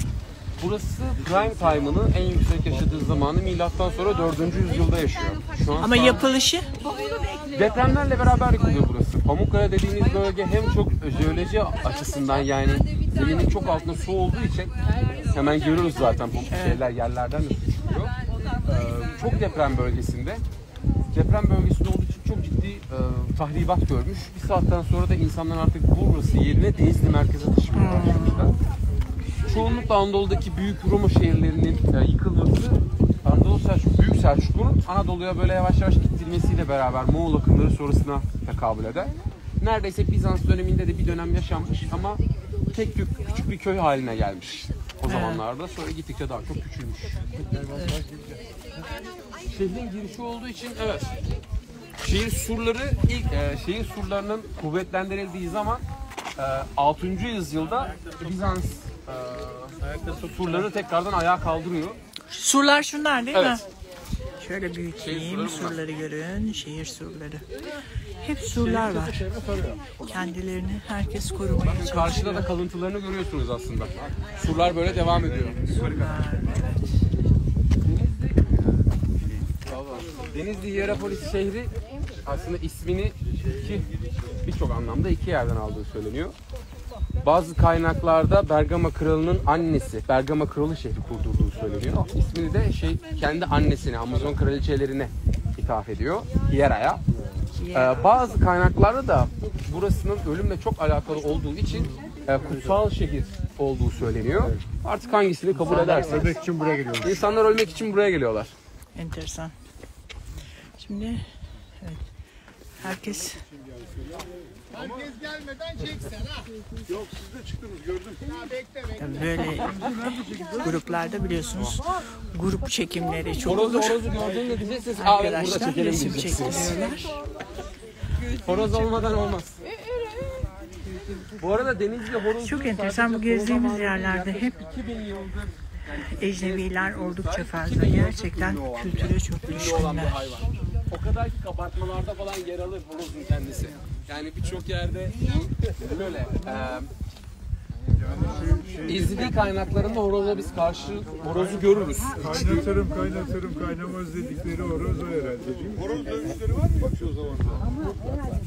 Burası prime time'ını, en yüksek yaşadığı zamanı milattan sonra dördüncü yüzyılda yaşıyor. Şu an ama yapılışı? Depremlerle beraber yıkılıyor burası. Pamukkale dediğiniz bölge hem çok jeoloji açısından, yani zeminin çok altında su olduğu için hemen görürüz zaten bu şeyler yerlerden de suçluyor. Ee, çok deprem bölgesinde. Deprem bölgesinde olduğu için çok ciddi e, tahribat görmüş. Bir saatten sonra da insanlar artık burası yerine Denizli merkeze taşımaya başlamışlar. Çoğunlukla Anadolu'daki büyük Roma şehirlerinin yıkılması, Anadolu Selçuk, Büyük Selçuklu'nun Anadolu'ya böyle yavaş yavaş gittirmesiyle beraber Moğol akınları sonrasına tekabül eder. Neredeyse Bizans döneminde de bir dönem yaşanmış ama tek tük küçük bir köy haline gelmiş o zamanlarda. Sonra gittikçe daha çok küçülmüş. Şehrin girişi olduğu için evet, şehir surları ilk şehir surlarının kuvvetlendirildiği zaman altıncı yüzyılda Bizans surları tekrardan ayağa kaldırıyor. Surlar şunlar değil evet. mi? Şöyle büyüteyim. Surları görün. Şehir surları. Hep surlar var. Kendilerini herkes korumaya çalışıyor. Karşıda da kalıntılarını görüyorsunuz aslında. Surlar böyle devam ediyor. Surlar, evet. Denizli Hierapolis şehri aslında ismini iki birçok anlamda iki yerden aldığı söyleniyor. Bazı kaynaklarda Bergama kralının annesi, Bergama kralı şehri kurdurduğu söyleniyor. İsmini de şey kendi annesine, Amazon kraliçelerine hitap ediyor. Hiera'ya. Ee, bazı kaynaklarda da burasının ölümle çok alakalı olduğu için e, kutsal şehir olduğu söyleniyor. Artık hangisini kabul ederseniz. Ölmek için buraya geliyorlar. İnsanlar ölmek için buraya geliyorlar. Enteresan. Şimdi evet. Herkes Herkes gelmeden çeksen ha. Yok siz de çıktınız gördüm. Ya bekle bekle. Böyle gruplarda biliyorsunuz grup çekimleri çok olur. Horozu gördüğünde diyeceksiniz abi burada çekelim diyeceksiniz. Horoz olmadan olmaz. Bu arada Denizli horoz çok enteresan bu gezdiğimiz yerlerde hep ecnebiler oldukça fazla. Gerçekten kültüre çok düşkünler. O kadar ki kabartmalarda falan yer alır horozun kendisi. Yani birçok yerde böyle e, izlediği kaynaklarında horoza biz karşı horozu görürüz. Kaynatırım kaynatırım kaynamaz dedikleri horoz o herhalde. Horoz dövüşleri var mı? Bakıyor o zaman da.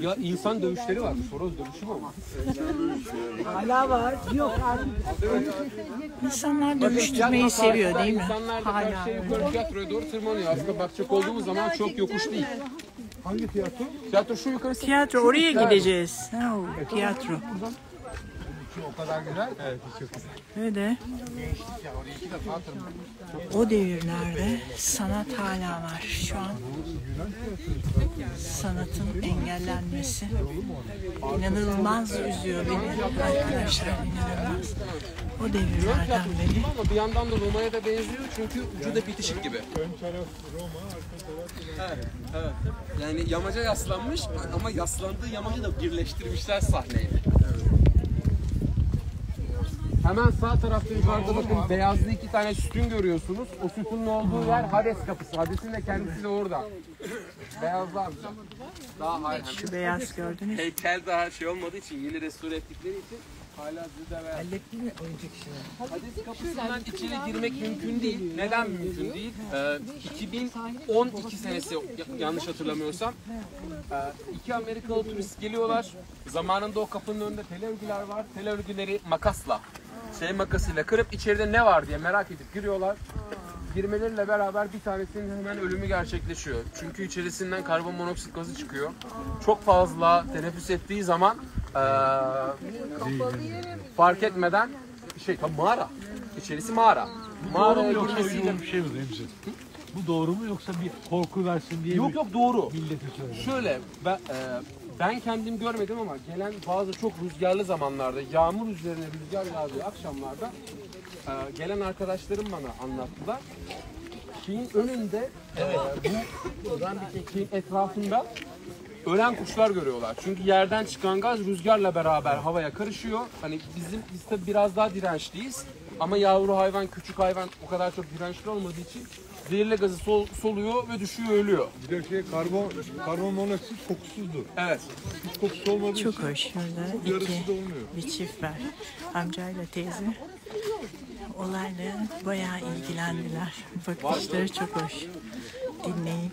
Ya insan dövüşleri var. Horoz dövüşü mü ama? Hala var. Yok. İnsanlar dövüştürmeyi seviyor değil mi? İnsanlar da her şey yukarı tiyatroya doğru tırmanıyor. Aslında bakacak olduğumuz zaman çok yokuş değil. Hangi tiyatro? Tiyatro şu yukarısı. Tiyatro oraya gideceğiz. No, tiyatro. O kadar güzel. Evet, çok güzel. Öyle. O devirlerde sanat hala var. Şu an sanatın engellenmesi inanılmaz üzüyor beni arkadaşlar. İnanılmaz. O devirlerden beri. Ama bir yandan da Roma'ya da benziyor çünkü ucu da bitişik gibi. Ön taraf Roma, arka taraf. Evet. Yani yamaca yaslanmış ama yaslandığı yamacı da birleştirmişler sahneyi. Hemen sağ tarafta yukarıda bakın beyazlı iki tane sütun görüyorsunuz. O sütunun olduğu yer Hades kapısı. Hades'in de kendisi de orada. Beyazlar. Daha hala. Şu beyaz gördünüz. Heykel daha şey olmadığı için, yeni restore ettikleri için hala züde beyaz. Halletli mi oyuncak işini? Hades kapısından içeri girmek mümkün değil. Neden mümkün değil? Ee, iki bin on iki senesi yanlış hatırlamıyorsam. Ee, iki Amerikalı turist geliyorlar. Zamanında o kapının önünde tel örgüler var. Tel örgüleri makasla. Şey makasıyla kırıp içeride ne var diye merak edip giriyorlar. Girmeleriyle beraber bir tanesinin hemen ölümü gerçekleşiyor. Çünkü içerisinden karbon monoksit gazı çıkıyor. Çok fazla teneffüs ettiği zaman ee, fark etmeden şey tam mağara. İçerisi mağara. Mağara girmesiyle bir şey mi? Bu doğru mu yoksa bir korku versin diye? Yok yok doğru. Şöyle ben, e, ben kendim görmedim ama gelen bazı çok rüzgarlı zamanlarda, yağmur üzerine rüzgar yağdığı akşamlarda e, gelen arkadaşlarım bana anlattılar. Şeyin önünde, evet, bu şeyin etrafında ölen kuşlar görüyorlar. Çünkü yerden çıkan gaz rüzgarla beraber havaya karışıyor. Hani bizim biz tabii biraz daha dirençliyiz ama yavru hayvan, küçük hayvan o kadar çok dirençli olmadığı için zehirli gazı sol, soluyor ve düşüyor, ölüyor. Bir de şey karbon, karbon monoksit kokusuzdur. Evet. Hiç kokusu olmadığı çok için. Çok hoş. Şurada iki bir çift var. Amcayla teyze olayla bayağı ilgilendiler. Bakışları çok hoş. Dinleyip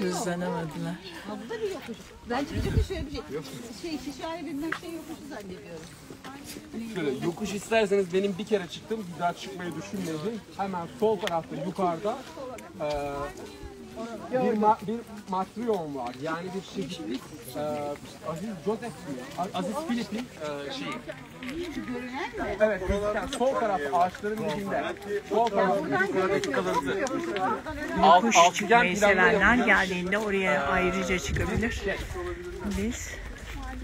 hızlanamadılar. Bence bir de şöyle bir şey. Şey şişhane bilmek şey yokuşu zannediyorum. Şöyle yokuş isterseniz benim bir kere çıktım. Bir daha çıkmayı düşünmedim. Hemen sol tarafta yukarıda e, bir, ma, bir matrion var. Yani bir şehitlik. E, Aziz Joseph, Aziz Filip'in e, şeyi. Evet, yani sol taraf ağaçların dibinde. Sol tarafın yukarıdaki kalıntı. Yokuş alt, çıkmayı sevenler geldiğinde oraya ayrıca çıkabilir. Biz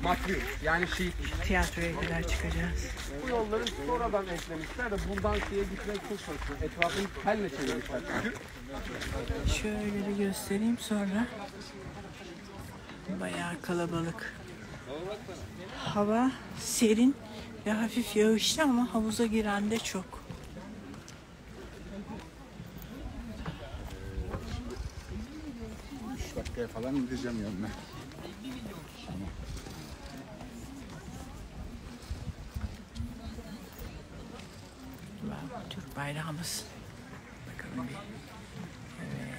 matrion yani şey tiyatroya kadar çıkacağız. Bu yolları sonradan eklemişler de buradan şeye gitmek çok zor. Etrafını telle çevirmişler. Şöyle bir göstereyim sonra. Bayağı kalabalık. Hava serin ve hafif yağışlı ama havuza giren de çok. üç dakikaya falan gideceğim yanına. Türk bayrağımız. Bakalım bir. Evet.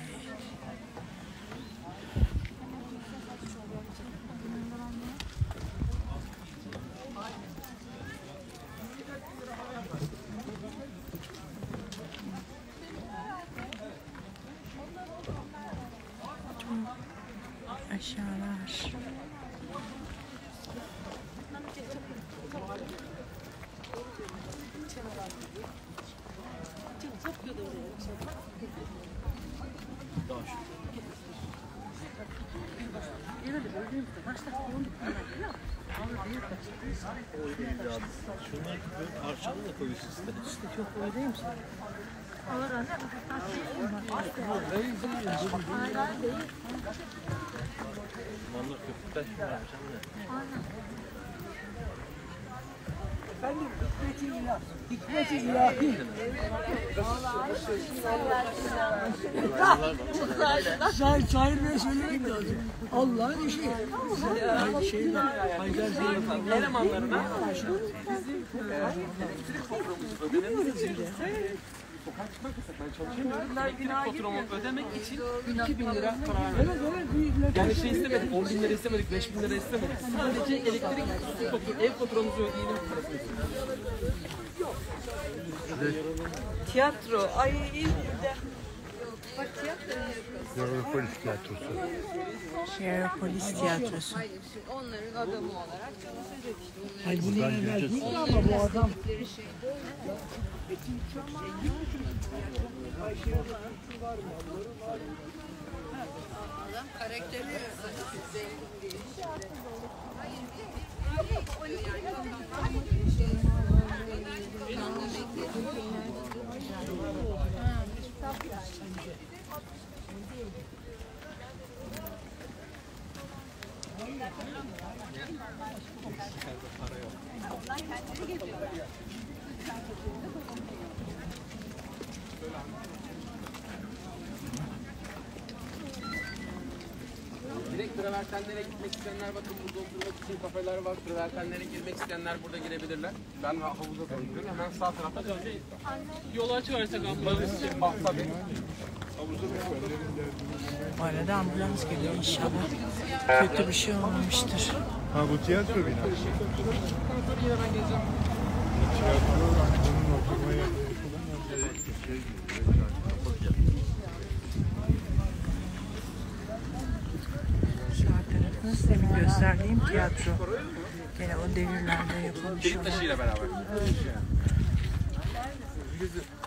aşağılar. Şunlar parçalı da koyuyorsun size. İşte çok oydayım sana. Olur anne. Manlar köpükler şimdi yapacağım da. Efendim hikmeti ilah. Hikmeti ilah. Şair, şair bile söylemek lazım. Allah'ın işi. Aynı şeyden Haydar Bey'in elemanlarına. Elektrik faturamızı ödemek için. Sokağa çıkmak yasak. Ben çalışıyorum. Elektrik faturamı ödemek için iki bin lira para verdim. Yani şey istemedik, on bin lira istemedik, beş bin lira istemedik. Sadece elektrik, ev faturamızı ödeyelim parasını istemedik. Tiyatro, ay iyi burada. Bak tiyatro. Hierapolis tiyatrosu. Hierapolis tiyatrosu. Onların adamı olarak çalışacak işte. Hayır, bu ne verdiği mi ama bu adam? Adam karakteri direkt travertenlere gitmek isteyenler bakın burada oturmak için kafeler var. Travertenlere girmek isteyenler burada girebilirler. Ben havuza döndüm. Hemen sağ tarafta önce yolu açıversak ambulans için bak tabii. Bu arada ambulans geliyor inşallah. Kötü bir şey olmamıştır. Ha bu tiyatro binası. Senin gösterdiğim tiyatro. Gene o devirlerde yapılmış. Çelik taşıyla beraber.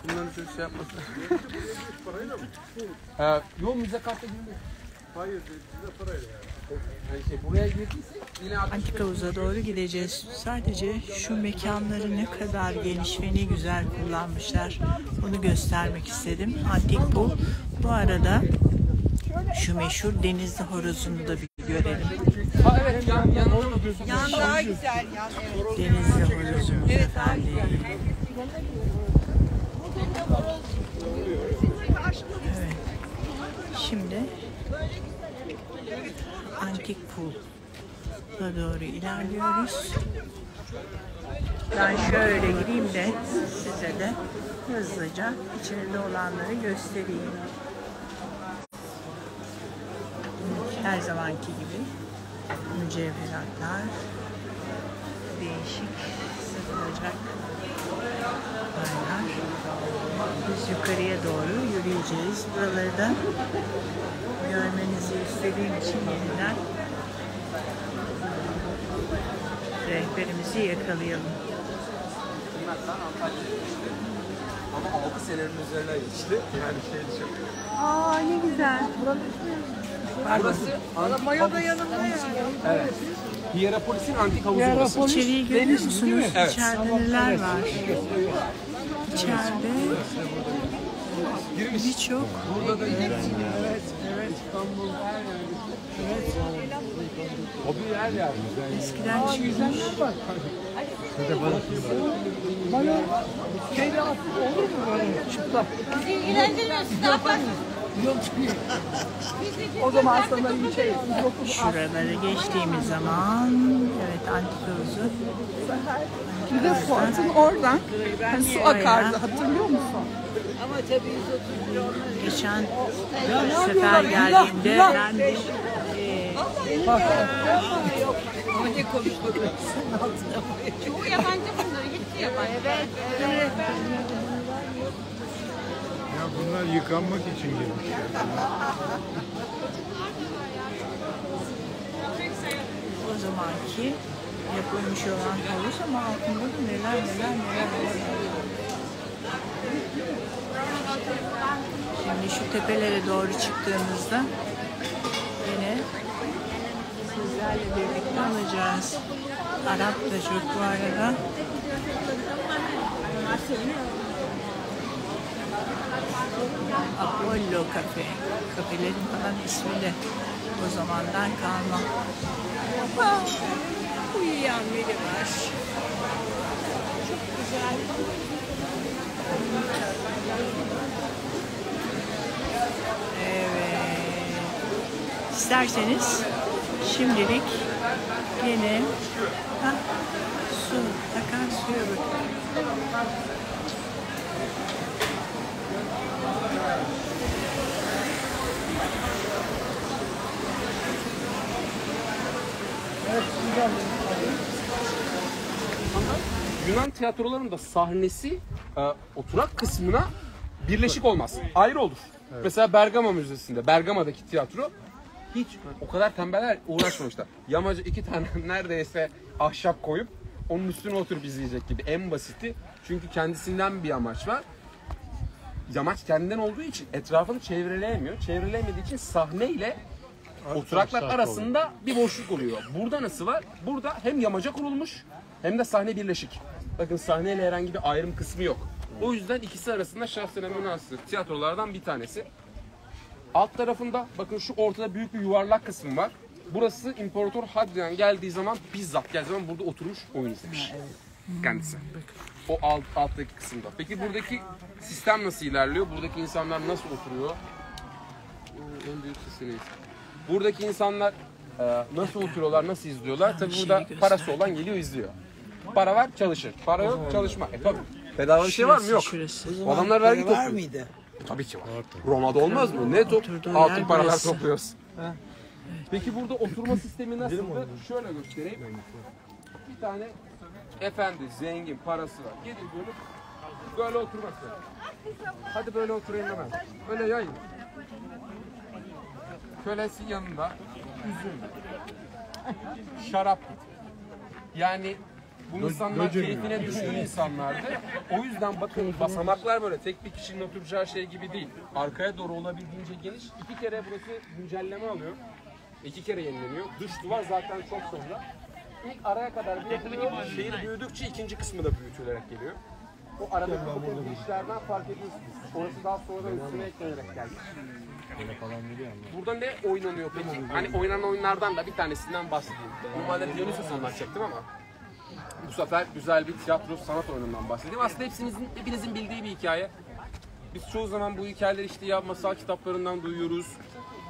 Bunların çok şey yapmasın. Parayla mı? Ha, yok müze kartla girmiyor. Hayır, bize parayla yani. Buraya girdiyse yine Antika Havuz'a doğru gideceğiz. Sadece şu mekanları ne kadar geniş ve ne güzel kullanmışlar. Bunu göstermek istedim. Antik bu. Bu arada şu meşhur Denizli horozunu da bir görelim. Ha evet, yan yan yan daha güzel yan. Evet. Denizli horozu. Evet, daha güzel. Evet. Şimdi Antik Pool'a doğru ilerliyoruz. Ben şöyle gireyim de size de hızlıca içeride olanları göstereyim. Her zamanki gibi mücevheratlar, değişik satılacak baylar. Biz yukarıya doğru yürüyeceğiz. Buraları da görmenizi istediğim için yeniden rehberimizi yakalayalım. Ama altı senelerin üzerine geçti. Yani şey çok... Aa ne güzel. Burası Maya da yanımda yani. Evet. Hierapolis'in antik havuzu burası. İçeriye görüyor musunuz? Evet. İçeride neler evet. var? İçeride girmiş. Birçok. Burada da evet, evet, evet. İstanbul her yerde. Evet. Hobi her yerde. Eskiden çıkmış. Şurada balık balık. Şeyde attık olur mu böyle? Çıplak. Bizi ilgilendirmiyorsun. Ne yaparsın? O zaman hastaların içeri. Şuraları geçtiğimiz zaman evet antidozu. Bir de Fuat'ın oradan hani su akardı. Hatırlıyor musun? Ama tabii yüz otuz geçen sefer geldiğimde ben de bak. Ama ne konuşmadı? Çoğu yabancı bunları gitti yabancı. Evet. Evet. Ya bunlar yıkanmak için girmiş. zamanki yapılmış olan havuz ama altında da neler neler neler neler. Şimdi şu tepelere doğru çıktığımızda yine sizlerle birlikte alacağız. Arap da çok bu arada. Apollo kafe. Kafelerin falan ismi de o zamandan kalma. Uyuyan biri var. Çok güzel. Evet. İsterseniz şimdilik yine ha, su, akan suya bakın. Evet, güzel. Yunan tiyatrolarında sahnesi e, oturak kısmına birleşik olmaz. Ayrı olur. Evet. Mesela Bergama Müzesi'nde, Bergama'daki tiyatro hiç o kadar tembeller uğraşmamışlar. Yamaca iki tane neredeyse ahşap koyup onun üstüne oturup izleyecek gibi. En basiti. Çünkü kendisinden bir yamaç var. Yamaç kendinden olduğu için etrafını çevreleyemiyor. Çevreleyemediği için sahneyle oturaklar arasında oluyor. Bir boşluk oluyor. Burada nasıl var? Burada hem yamaca kurulmuş hem de sahne birleşik. Bakın sahneyle herhangi bir ayrım kısmı yok. O yüzden ikisi arasında şahsen münasır tiyatrolardan bir tanesi. Alt tarafında bakın şu ortada büyük bir yuvarlak kısmı var. Burası İmparator Hadrian geldiği zaman bizzat geldiği zaman burada oturmuş oyun izlemiş kendisi. O alt, alttaki kısımda. Peki buradaki sistem nasıl ilerliyor? Buradaki insanlar nasıl oturuyor? En büyük sistemi. Buradaki insanlar e, nasıl oturuyorlar, nasıl izliyorlar? Tabii burada parası olan geliyor izliyor. Para var çalışır, para yok çalışma. E tabii. Bedava bir şey var mı? Yok. O adamlar vergi topluyor. Var mıydı? Tabii ki var. Roma'da olmaz mı? Ne top? Altın paralar topluyoruz. Peki burada oturma sistemi nasıldı? Şöyle göstereyim. Bir tane efendi, zengin, parası var. Gidin böyle, böyle oturmak. Hadi böyle oturayım hemen. Böyle yayın. Kölesi yanında üzüm, şarap. Yani bu insanlar keyfine düşkün insanlardı. O yüzden bakın basamaklar böyle tek bir kişinin oturacağı şey gibi değil. Arkaya doğru olabildiğince geniş. İki kere burası güncelleme alıyor. İki kere yenileniyor. Dış duvar zaten çok sonra. İlk araya kadar büyütülüyor. Şehir büyüdükçe ikinci kısmı da büyütülerek geliyor. O arada bu işlerden fark ediyorsunuz. Orası daha sonra üstüne eklenerek geldi. Burada ne oynanıyor peki? Hani oynanan oyunlardan da bir tanesinden bahsedeyim. Normalde Dionysos'u anlatacaktım ama bu sefer güzel bir tiyatro sanat oyunundan bahsedeyim. Aslında hepsinizin, hepinizin bildiği bir hikaye. Biz çoğu zaman bu hikayeleri işte ya masal kitaplarından duyuyoruz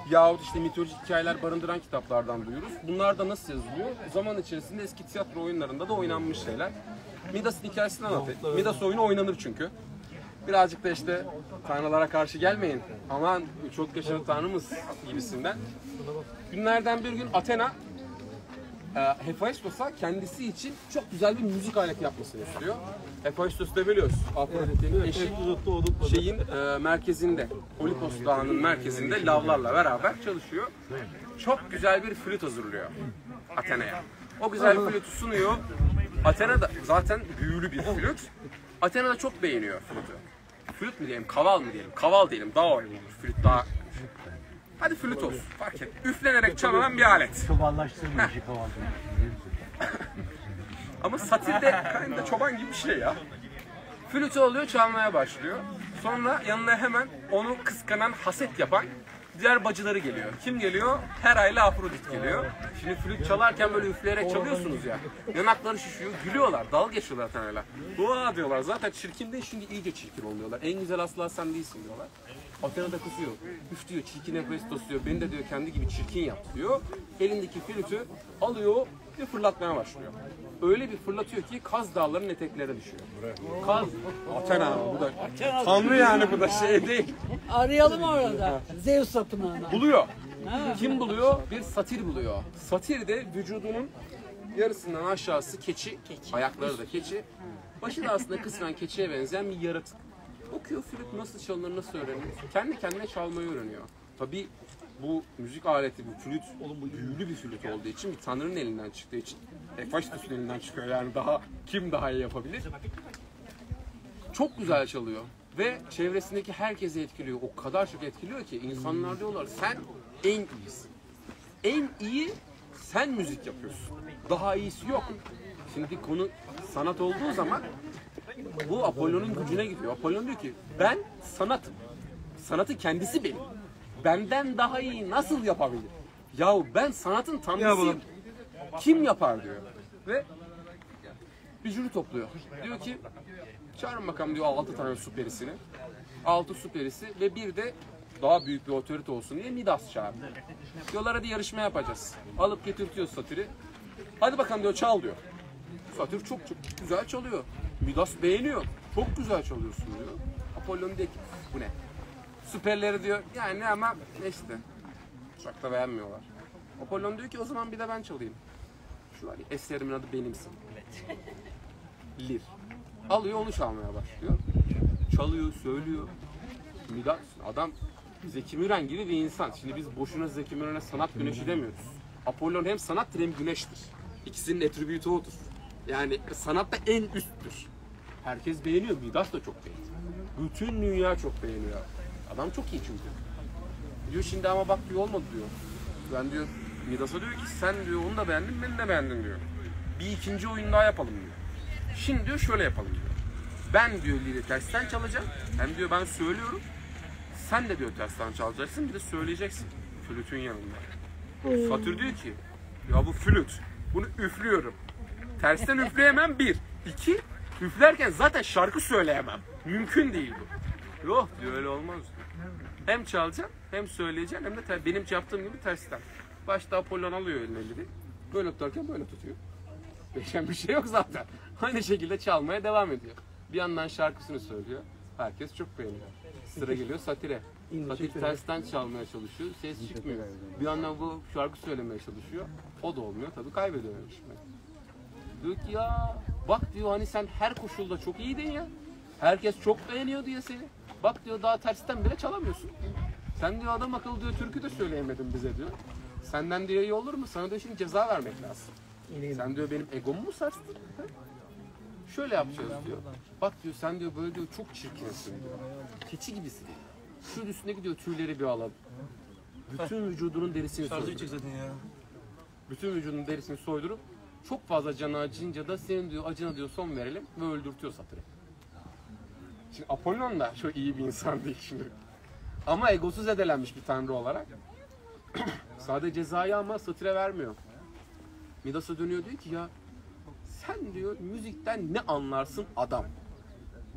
yahut işte mitolojik hikayeler barındıran kitaplardan duyuyoruz. Bunlar da nasıl yazılıyor? Zaman içerisinde eski tiyatro oyunlarında da oynanmış şeyler. Midas'ın hikayesini anlatayım. Midas oyunu oynanır çünkü. Birazcık da işte tanrılara karşı gelmeyin, aman çok yaşlı tanrımız gibisinden. Günlerden bir gün Athena, e, Hephaistos'a kendisi için çok güzel bir müzik aleti yapmasını istiyor. Hephaistos da biliyoruz, Afrodit'in eşi şeyin e, merkezinde, Olimpos Dağı'nın merkezinde lavlarla beraber çalışıyor. Çok güzel bir flüt hazırlıyor Athena'ya. O güzel flütü sunuyor. Athena da zaten büyülü bir flüt. Athena da çok beğeniyor flütü. Flüt mü diyelim, kaval mı diyelim? Kaval diyelim, daha oynayalım. Flüt daha... Hadi flüt olsun, fark et. Üflenerek çalınan bir alet. Çobanlaştırmıyor şey kaval. Ama Satir de yani çoban gibi bir şey ya. Flütü oluyor, çalmaya başlıyor. Sonra yanına hemen onu kıskanan, haset yapan diğer bacıları geliyor. Kim geliyor? Hera ile Afrodit geliyor. Şimdi flüt çalarken böyle üfleyerek çalıyorsunuz ya. Yanakları şişiyor, gülüyorlar, dalga geçiyorlar Athena'yla. Doğa diyorlar, zaten çirkin değil şimdi iyice çirkin oluyorlar. En güzel asla sen değilsin diyorlar. Athena da kızıyor. Üf diyor, çirkin Hephaistos diyor, beni de diyor kendi gibi çirkin yap diyor. Elindeki flütü alıyor ve fırlatmaya başlıyor. Öyle bir fırlatıyor ki Kaz Dağları'nın eteklerine düşüyor. Kaz, Athena bu da. Tanrı yani bu da şey değil. Arayalım orada. Zeus Tapınağı'na. Buluyor. Ha. Kim buluyor? Bir satir buluyor. Satir de vücudunun yarısından aşağısı keçi, keçi. Ayakları da keçi. Başı da aslında kısmen keçiye benzeyen bir yaratık. Okuyor flüt nasıl çalınır, nasıl öğreniyor? Kendi kendine çalmayı öğreniyor. Tabii bu müzik aleti, bu flüt, büyülü bir flüt olduğu için, bir tanrının elinden çıktığı için, Hephaistos'un elinden çıkıyor yani, daha kim daha iyi yapabilir? Çok güzel çalıyor ve çevresindeki herkesi etkiliyor. O kadar çok etkiliyor ki insanlar diyorlar sen en iyisin. En iyi sen müzik yapıyorsun. Daha iyisi yok. Şimdi konu sanat olduğu zaman bu Apollon'un gücüne gidiyor. Apollon diyor ki ben sanatım. Sanatı kendisi benim. Benden daha iyi nasıl yapabilir? Yahu ben sanatın tanrısıyım. Kim yapar diyor. Ve bir jüri topluyor. Diyor ki çağırın bakalım diyor altı tane su perisini. Altı su perisi ve bir de daha büyük bir otorite olsun diye Midas çağırdı. Diyorlar hadi yarışma yapacağız. Alıp getirtiyor Satir'i. Hadi bakalım diyor çal diyor. Satir çok çok güzel çalıyor. Midas beğeniyor. Çok güzel çalıyorsun diyor. Apollon diyor ki bu ne? Süperleri diyor yani ama işte Uşak'ta beğenmiyorlar. Apollon diyor ki o zaman bir de ben çalayım. Şu var ya, eserimin adı benimsin. Lir. Alıyor onu çalmaya başlıyor. Çalıyor, söylüyor. Midas adam Zeki Müren gibi bir insan. Şimdi biz boşuna Zeki Müren'e sanat güneşi demiyoruz. Apollon hem sanattır hem güneştir. İkisinin etribütü odur. Yani sanatta en üsttür. Herkes beğeniyor. Midas da çok beğeniyor. Bütün dünya çok beğeniyor. Adam çok iyi çünkü. Diyor şimdi ama bak diyor olmadı diyor. Ben diyor Midas'a diyor ki sen diyor onu da beğendin beni de beğendin diyor. Bir ikinci oyun daha yapalım diyor. Şimdi diyor şöyle yapalım diyor. Ben diyor liri tersten çalacağım. Hem diyor ben söylüyorum. Sen de diyor tersten çalacaksın bir de söyleyeceksin. Flütün yanında. Hmm. Satir diyor ki ya bu flüt. Bunu üflüyorum. Tersten üfleyemem bir. İki üflerken zaten şarkı söyleyemem. Mümkün değil bu. Yok diyor öyle olmaz diyor. Hem çalacaksın hem söyleyeceksin hem de benim yaptığım gibi tersten. Başta Apollon alıyor elleri. Böyle tutarken böyle tutuyor. Değişen bir şey yok zaten. Aynı şekilde çalmaya devam ediyor. Bir yandan şarkısını söylüyor. Herkes çok beğeniyor. Sıra geliyor Satir'e. Satir tersten çalmaya çalışıyor. Ses çıkmıyor. Bir yandan bu şarkı söylemeye çalışıyor. O da olmuyor. Tabii kaybediyor. Diyor ki ya bak diyor hani sen her koşulda çok iyiydin ya. Herkes çok beğeniyor diye seni. Bak diyor daha tersten bile çalamıyorsun. Sen diyor adam akıllı diyor türkü de söyleyemedin bize diyor. Senden diyor iyi olur mu? Sana diyor şimdi ceza vermek lazım. Sen diyor benim egomu mu sarstın? Ha? Şöyle yapacağız diyor. Bak diyor sen diyor böyle diyor çok çirkinsin diyor. Keçi gibisin. Şu üstündeki diyor tüyleri bir alalım. Bütün vücudunun derisini soydurup. Bütün vücudunun derisini soydurup çok fazla canı acınca da senin diyor acına diyor son verelim ve öldürtüyor Satir'i. Şimdi Apollon da çok iyi bir insan değil şimdi. Ama egosuz edelenmiş bir tanrı olarak. Sadece cezayı ama Satir'e vermiyor. Midas'a dönüyor diyor ki ya sen diyor müzikten ne anlarsın adam?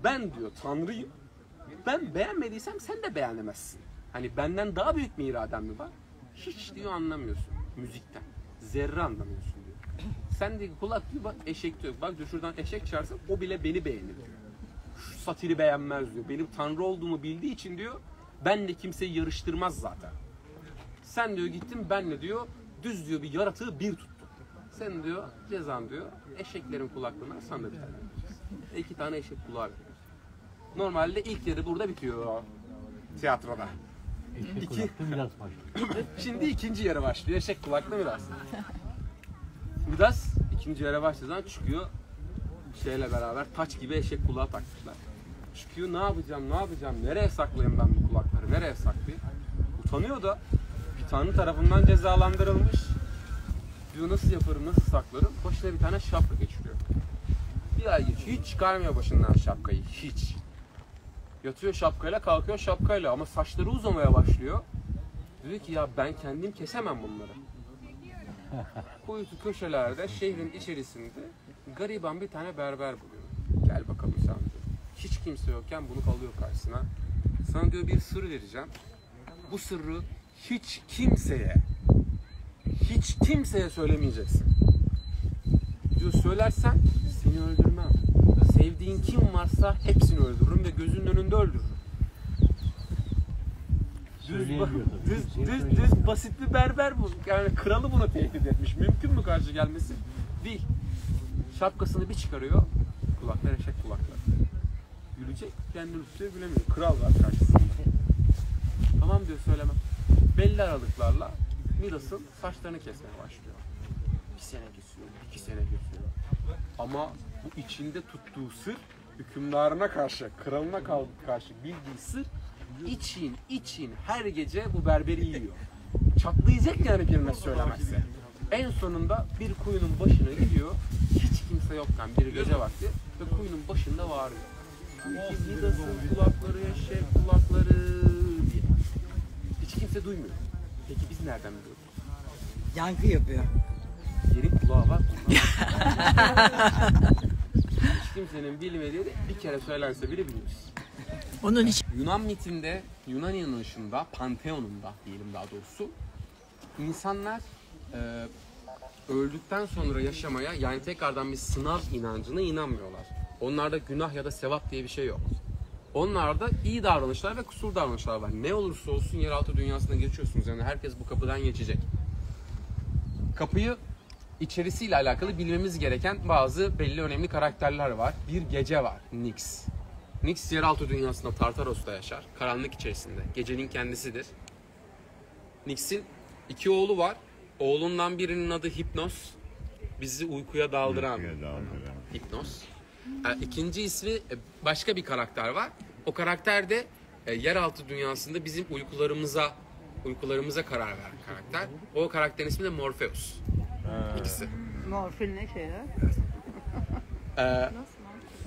Ben diyor tanrıyım. Ben beğenmediysem sen de beğenemezsin. Hani benden daha büyük bir iradem mi var? Hiç diyor anlamıyorsun müzikten. Zerre anlamıyorsun diyor. Sen diyor kulak diyor bak eşek diyor. Bak diyor şuradan eşek çağırsın o bile beni beğenir diyor. Şu Satir'i beğenmez diyor. Benim tanrı olduğumu bildiği için diyor benle kimseyi yarıştırmaz zaten. Sen diyor gittin benle diyor düz diyor bir yaratığı bir tuttu. Sen diyor cezan diyor eşeklerin kulaklarına sen de bir tane vereceksin. İki tane eşek kulağı veriyor. Normalde ilk yeri burada bitiyor tiyatroda. İki... Şimdi ikinci yere başlıyor eşek kulaklı Midas. Midas ikinci yere başladığından çıkıyor. Şeyle beraber taç gibi eşek kulağı takmışlar. Çıkıyor ne yapacağım ne yapacağım nereye saklayayım ben bu kulakları nereye saklayayım. Utanıyor da bir tanrı tarafından cezalandırılmış. Diyor nasıl yaparım nasıl saklarım. Başına bir tane şapka geçiriyor. Bir ay geçiyor hiç çıkarmıyor başından şapkayı hiç. Yatıyor şapkayla kalkıyor şapkayla ama saçları uzamaya başlıyor. Diyor ki ya ben kendim kesemem bunları. Kuytu köşelerde şehrin içerisinde gariban bir tane berber buluyor. Gel bakalım sen diyor. Hiç kimse yokken bunu alıyor karşısına. Sana diyor bir sır vereceğim. Bu sırrı hiç kimseye, hiç kimseye söylemeyeceksin. Diyor söylersen seni öldürmem. Sevdiğin kim varsa hepsini öldürürüm ve gözünün önünde öldürürüm. Düz, düz, düz, düz basit bir berber bu. Yani kralı bunu tehdit etmiş. Mümkün mü karşı gelmesi? Değil. Şapkasını bir çıkarıyor. Kulaklar eşek kulaklar. Gülecek. Kendini üstüne gülemiyor. Kral var karşısında. Tamam diyor söylemem. belli aralıklarla Midas'ın saçlarını kesmeye başlıyor. Bir sene kesiyor, iki sene kesiyor. Ama bu içinde tuttuğu sır, hükümdarına karşı, kralına karşı bildiği sır, için için her gece bu berberi yiyor. Çatlayacak yani birine söylemezse. En sonunda bir kuyunun başına gidiyor, hiç kimse yokken bir gece vakti ve kuyunun başında bağırıyor. Midas'ın kulakları eşek kulakları diye. Hiç kimse duymuyor. Peki biz nereden biliyoruz? Yankı yapıyor. Yerin kulağı var. Hiç kimsenin bilmediği de bir kere söylense bile biliriz. Onun için Yunan mitinde, Yunan inanışında, Pantheon'unda diyelim daha doğrusu, insanlar e, öldükten sonra yaşamaya, yani tekrardan bir sınav inancına inanmıyorlar. Onlarda günah ya da sevap diye bir şey yok. Onlarda iyi davranışlar ve kusur davranışlar var. Ne olursa olsun yeraltı dünyasına geçiyorsunuz. Yani herkes bu kapıdan geçecek. Kapıyı içerisiyle alakalı bilmemiz gereken bazı belli önemli karakterler var. Bir gece var. Nyx. Nyx yeraltı dünyasında Tartaros'ta yaşar. Karanlık içerisinde. Gecenin kendisidir. Nyx'in iki oğlu var. Oğlundan birinin adı Hipnos. Bizi uykuya daldıran. Hipnos. İkinci ismi başka bir karakter var. O karakter de yeraltı dünyasında bizim uykularımıza uykularımıza karar veren karakter. O karakterin ismi de Morpheus. İkisi. Morfin ne şey ha? ee,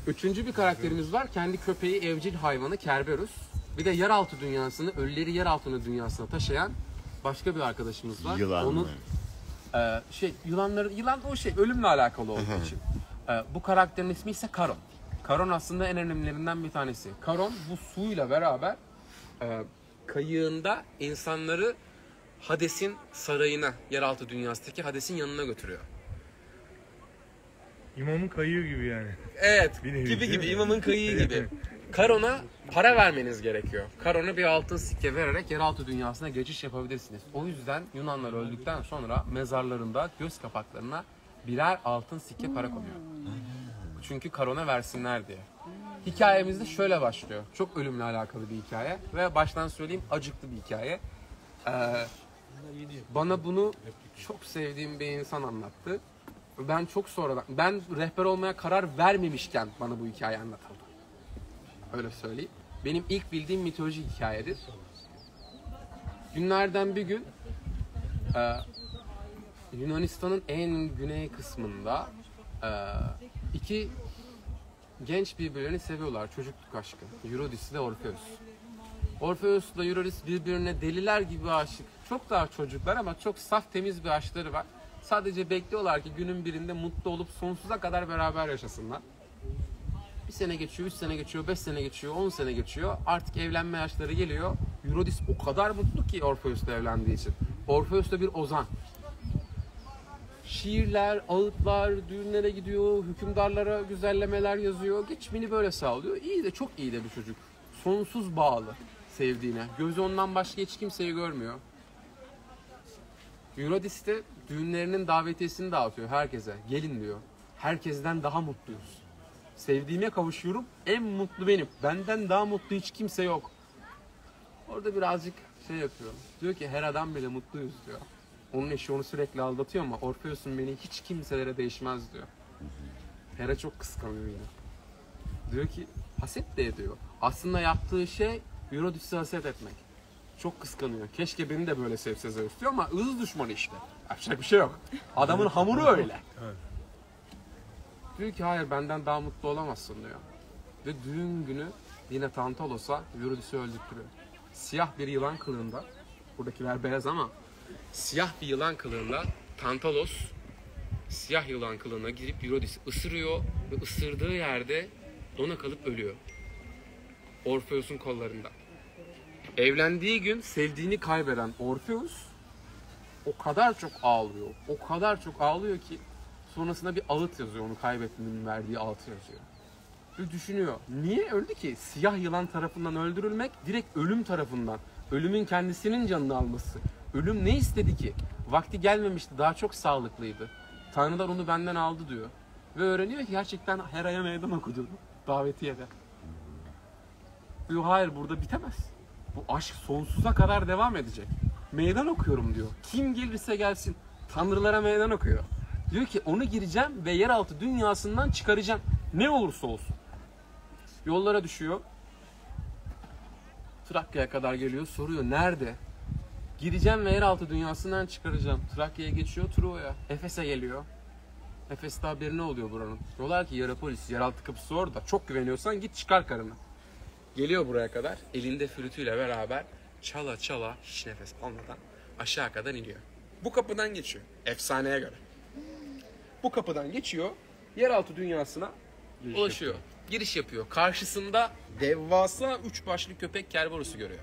üçüncü bir karakterimiz var. Kendi köpeği evcil hayvanı Kerberos. Bir de yeraltı dünyasını, ölüleri yeraltı dünyasına taşıyan başka bir arkadaşımız var. Yılan Onun e, şey yılanların yılan o şey ölümle alakalı olduğu için. Bu karakterin ismi ise Karon. Karon aslında en önemlilerinden bir tanesi. Karon bu suyla beraber e, kayığında insanları Hades'in sarayına, yeraltı dünyasındaki Hades'in yanına götürüyor. İmamın kayığı gibi yani. Evet, Bilmiyorum, gibi gibi, imamın kayığı gibi. Karon'a para vermeniz gerekiyor. Karon'a bir altın sikke vererek yeraltı dünyasına geçiş yapabilirsiniz. O yüzden Yunanlar öldükten sonra mezarlarında göz kapaklarına birer altın sikke para konuyor. Çünkü Karon'a versinler diye. Hikayemiz de şöyle başlıyor. Çok ölümle alakalı bir hikaye ve baştan söyleyeyim acıklı bir hikaye. Ee, bana bunu çok sevdiğim bir insan anlattı. Ben çok sonradan, ben rehber olmaya karar vermemişken bana bu hikaye anlatıldı. Öyle söyleyeyim. Benim ilk bildiğim mitoloji hikayedir. Günlerden bir gün e, Yunanistan'ın en güney kısmında e, iki genç birbirlerini seviyorlar. Çocukluk aşkı. Eurydice ile Orpheus. Orpheus ile Eurydice birbirine deliler gibi aşık. Çok daha çocuklar ama çok saf temiz bir aşkları var. Sadece bekliyorlar ki günün birinde mutlu olup sonsuza kadar beraber yaşasınlar. Bir sene geçiyor, üç sene geçiyor, beş sene geçiyor, on sene geçiyor. Artık evlenme yaşları geliyor. Eurydice o kadar mutlu ki Orpheus ile evlendiği için. Orpheus da bir ozan. Şiirler, ağıtlar, düğünlere gidiyor, hükümdarlara güzellemeler yazıyor. Geçimini böyle sağlıyor. İyi de, çok iyi de bir çocuk. Sonsuz bağlı sevdiğine. Gözü ondan başka hiç kimseyi görmüyor. Eurydice de düğünlerinin davetiyesini dağıtıyor herkese. Gelin diyor. Herkesten daha mutluyuz. Sevdiğime kavuşuyorum. En mutlu benim. Benden daha mutlu hiç kimse yok. Orada birazcık şey yapıyor. Diyor ki her adam bile mutluyuz diyor. Onun eşi onu sürekli aldatıyor ama Orpheus'un beni hiç kimselere değişmez diyor. Hera çok kıskanıyor yine. Diyor ki haset de ediyor. Aslında yaptığı şey Eurydice'e haset etmek. Çok kıskanıyor. Keşke beni de böyle sevse Zeus diyor ama ız düşmanı işte. Yapacak bir şey yok. Adamın hamuru öyle. Diyor ki hayır benden daha mutlu olamazsın diyor. Ve düğün günü yine Tantalos'a Eurydice'i öldürtüyor. Siyah bir yılan kılığında. Buradakiler beyaz ama siyah bir yılan kılığında Tantalos siyah yılan kılığına girip Eurydice ısırıyor ve ısırdığı yerde dona kalıp ölüyor. Orpheus'un kollarında. Evlendiği gün sevdiğini kaybeden Orpheus o kadar çok ağlıyor. O kadar çok ağlıyor ki sonrasında bir ağıt yazıyor. Onu kaybettiğinin verdiği ağıt yazıyor. Ve düşünüyor. Niye öldü ki? Siyah yılan tarafından öldürülmek direkt ölüm tarafından. Ölümün kendisinin canını alması. Ölüm ne istedi ki? Vakti gelmemişti. Daha çok sağlıklıydı. Tanrılar onu benden aldı diyor. Ve öğreniyor ki gerçekten Hera'ya meydan okudu. Davetiyede. Diyor hayır burada bitemez. Bu aşk sonsuza kadar devam edecek. meydan okuyorum diyor. Kim gelirse gelsin tanrılara meydan okuyor. Diyor ki onu gireceğim ve yeraltı dünyasından çıkaracağım. Ne olursa olsun. Yollara düşüyor. Trakya'ya kadar geliyor. Soruyor nerede? Gireceğim ve yeraltı dünyasından çıkaracağım. Trakya'ya geçiyor, Troya. Efes'e geliyor. Efes'te haberi ne oluyor buranın? Diyorlar ki Hierapolis, yeraltı kapısı orada. Çok güveniyorsan git çıkar karını. Geliyor buraya kadar. Elinde flütüyle beraber çala çala hiç nefes almadan aşağı kadar iniyor. Bu kapıdan geçiyor. Efsaneye göre. Bu kapıdan geçiyor. Yeraltı dünyasına giriş ulaşıyor. Yapıyor. Giriş yapıyor. Karşısında devasa üç başlı köpek Kerberos'u görüyor.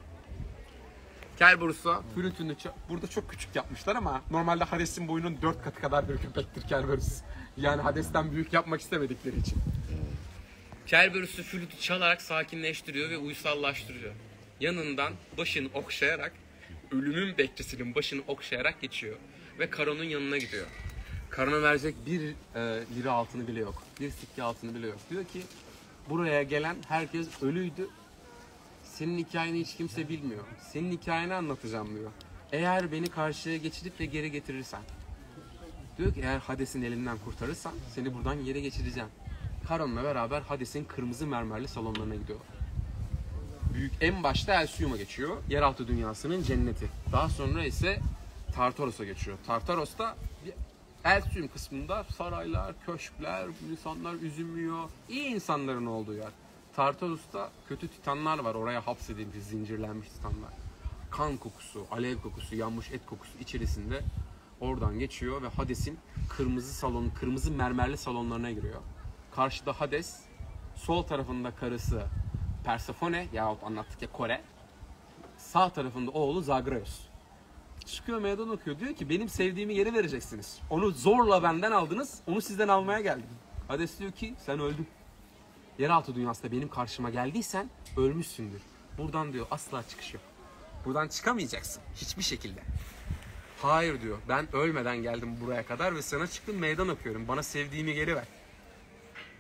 Kerberos'a flütünü ç- burada çok küçük yapmışlar ama normalde Hades'in boyunun dört katı kadar bir köpektir Kerberos. Yani Hades'ten büyük yapmak istemedikleri için. Kerberos'u flütü çalarak sakinleştiriyor ve uysallaştırıyor. Yanından başını okşayarak, ölümün bekçisinin başını okşayarak geçiyor. Ve Karon'un yanına gidiyor. Karon'a verecek bir e, lira altını bile yok. Bir sikke altını bile yok. Diyor ki buraya gelen herkes ölüydü. Senin hikayeni hiç kimse bilmiyor. Senin hikayeni anlatacağım diyor. Eğer beni karşıya geçirip de geri getirirsen. Diyor ki eğer Hades'in elinden kurtarırsan seni buradan geri geçireceğim. Karon'la beraber Hades'in kırmızı mermerli salonlarına gidiyor. Büyük en başta Elsium'a geçiyor. Yeraltı dünyasının cenneti. Daha sonra ise Tartaros'a geçiyor. Tartaros'ta Elsium kısmında saraylar, köşkler, insanlar üzülmüyor. İyi insanların olduğu yer. Tartarus'ta kötü titanlar var. Oraya hapsedilmiş, zincirlenmiş titanlar. Kan kokusu, alev kokusu, yanmış et kokusu içerisinde oradan geçiyor ve Hades'in kırmızı salon, kırmızı mermerli salonlarına giriyor. Karşıda Hades, sol tarafında karısı Persefone yahut anlattık ya Kore, sağ tarafında oğlu Zagreus. Çıkıyor meydan okuyor. Diyor ki benim sevdiğimi geri vereceksiniz. Onu zorla benden aldınız, onu sizden almaya geldim. Hades diyor ki sen öldün. Yeraltı dünyasında benim karşıma geldiysen ölmüşsündür. Buradan diyor asla çıkış yok. Buradan çıkamayacaksın hiçbir şekilde. Hayır diyor ben ölmeden geldim buraya kadar ve sana çıktım meydan okuyorum. Bana sevdiğimi geri ver.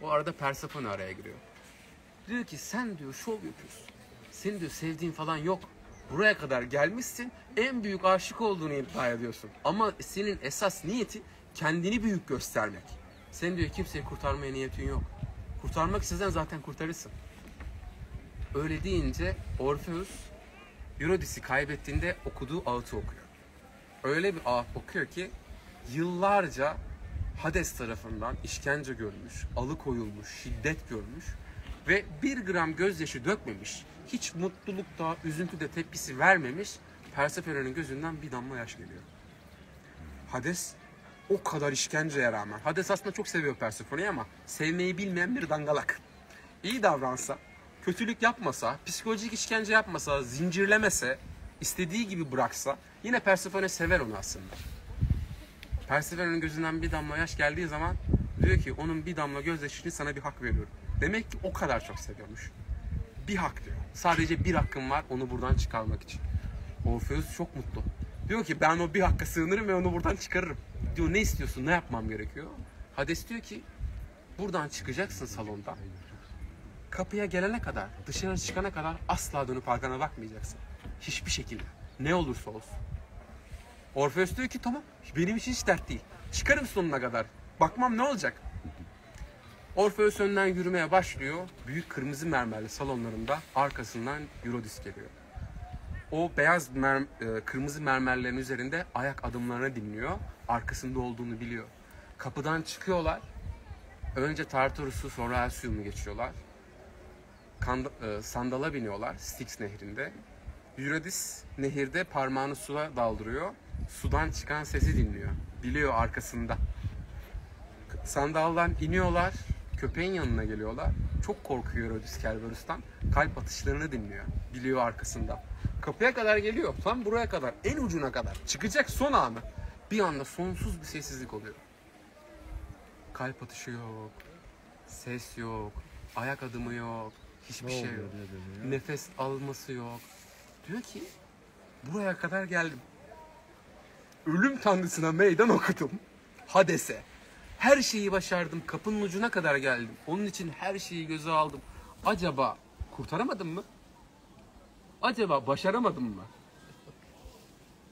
O arada Persefone araya giriyor. Diyor ki sen diyor şov yapıyorsun. Senin diyor sevdiğin falan yok. Buraya kadar gelmişsin, en büyük aşık olduğunu iddia ediyorsun. Ama senin esas niyeti kendini büyük göstermek. Sen diyor kimseyi kurtarmaya niyetin yok. Kurtarmak istesen zaten kurtarırsın. Öyle deyince Orpheus, Eurydice'i kaybettiğinde okuduğu ağıtı okuyor. Öyle bir ağıt okuyor ki yıllarca Hades tarafından işkence görmüş, alıkoyulmuş, şiddet görmüş ve bir gram gözyaşı dökmemiş. Hiç mutluluk da, üzüntü de tepkisi vermemiş. Persephone'nin gözünden bir damla yaş geliyor. Hades o kadar işkenceye rağmen. Hades aslında çok seviyor Persephone'yi ama sevmeyi bilmeyen bir dangalak. İyi davransa, kötülük yapmasa, psikolojik işkence yapmasa, zincirlemese, istediği gibi bıraksa yine Persephone sever onu aslında. Persephone'nin gözünden bir damla yaş geldiği zaman diyor ki onun bir damla gözyaşını sana bir hak veriyorum. Demek ki o kadar çok seviyormuş. Bir hak diyor. Sadece bir hakkım var onu buradan çıkarmak için. Orpheus çok mutlu. Diyor ki ben o bir hakka sığınırım ve onu buradan çıkarırım. Diyor ne istiyorsun, ne yapmam gerekiyor? Hades diyor ki buradan çıkacaksın salondan. Kapıya gelene kadar, dışarı çıkana kadar asla dönüp arkana bakmayacaksın. Hiçbir şekilde. Ne olursa olsun. Orpheus diyor ki tamam benim için hiç dert değil. Çıkarım sonuna kadar. Bakmam ne olacak? Orpheus önden yürümeye başlıyor. Büyük kırmızı mermerli salonlarında arkasından Eurydice geliyor. O beyaz mer- kırmızı mermerlerin üzerinde ayak adımlarını dinliyor. Arkasında olduğunu biliyor. Kapıdan çıkıyorlar. Önce Tartarus'u sonra Elsium'u geçiyorlar. Kand- sandala biniyorlar Styx nehrinde. Eurydice nehirde parmağını suya daldırıyor. Sudan çıkan sesi dinliyor. Biliyor arkasında. Sandaldan iniyorlar. Köpeğin yanına geliyorlar. Çok korkuyor Eurydice Kerberos'tan. Kalp atışlarını dinliyor. Biliyor arkasında. Kapıya kadar geliyor. Tam buraya kadar. En ucuna kadar. Çıkacak son anı. Bir anda sonsuz bir sessizlik oluyor. Kalp atışı yok. Ses yok. Ayak adımı yok. Hiçbir şey yok. Nefes alması yok. Diyor ki buraya kadar geldim. Ölüm tanrısına meydan okudum. Hades'e. Her şeyi başardım. Kapının ucuna kadar geldim. Onun için her şeyi göze aldım. Acaba kurtaramadım mı? Acaba başaramadım mı?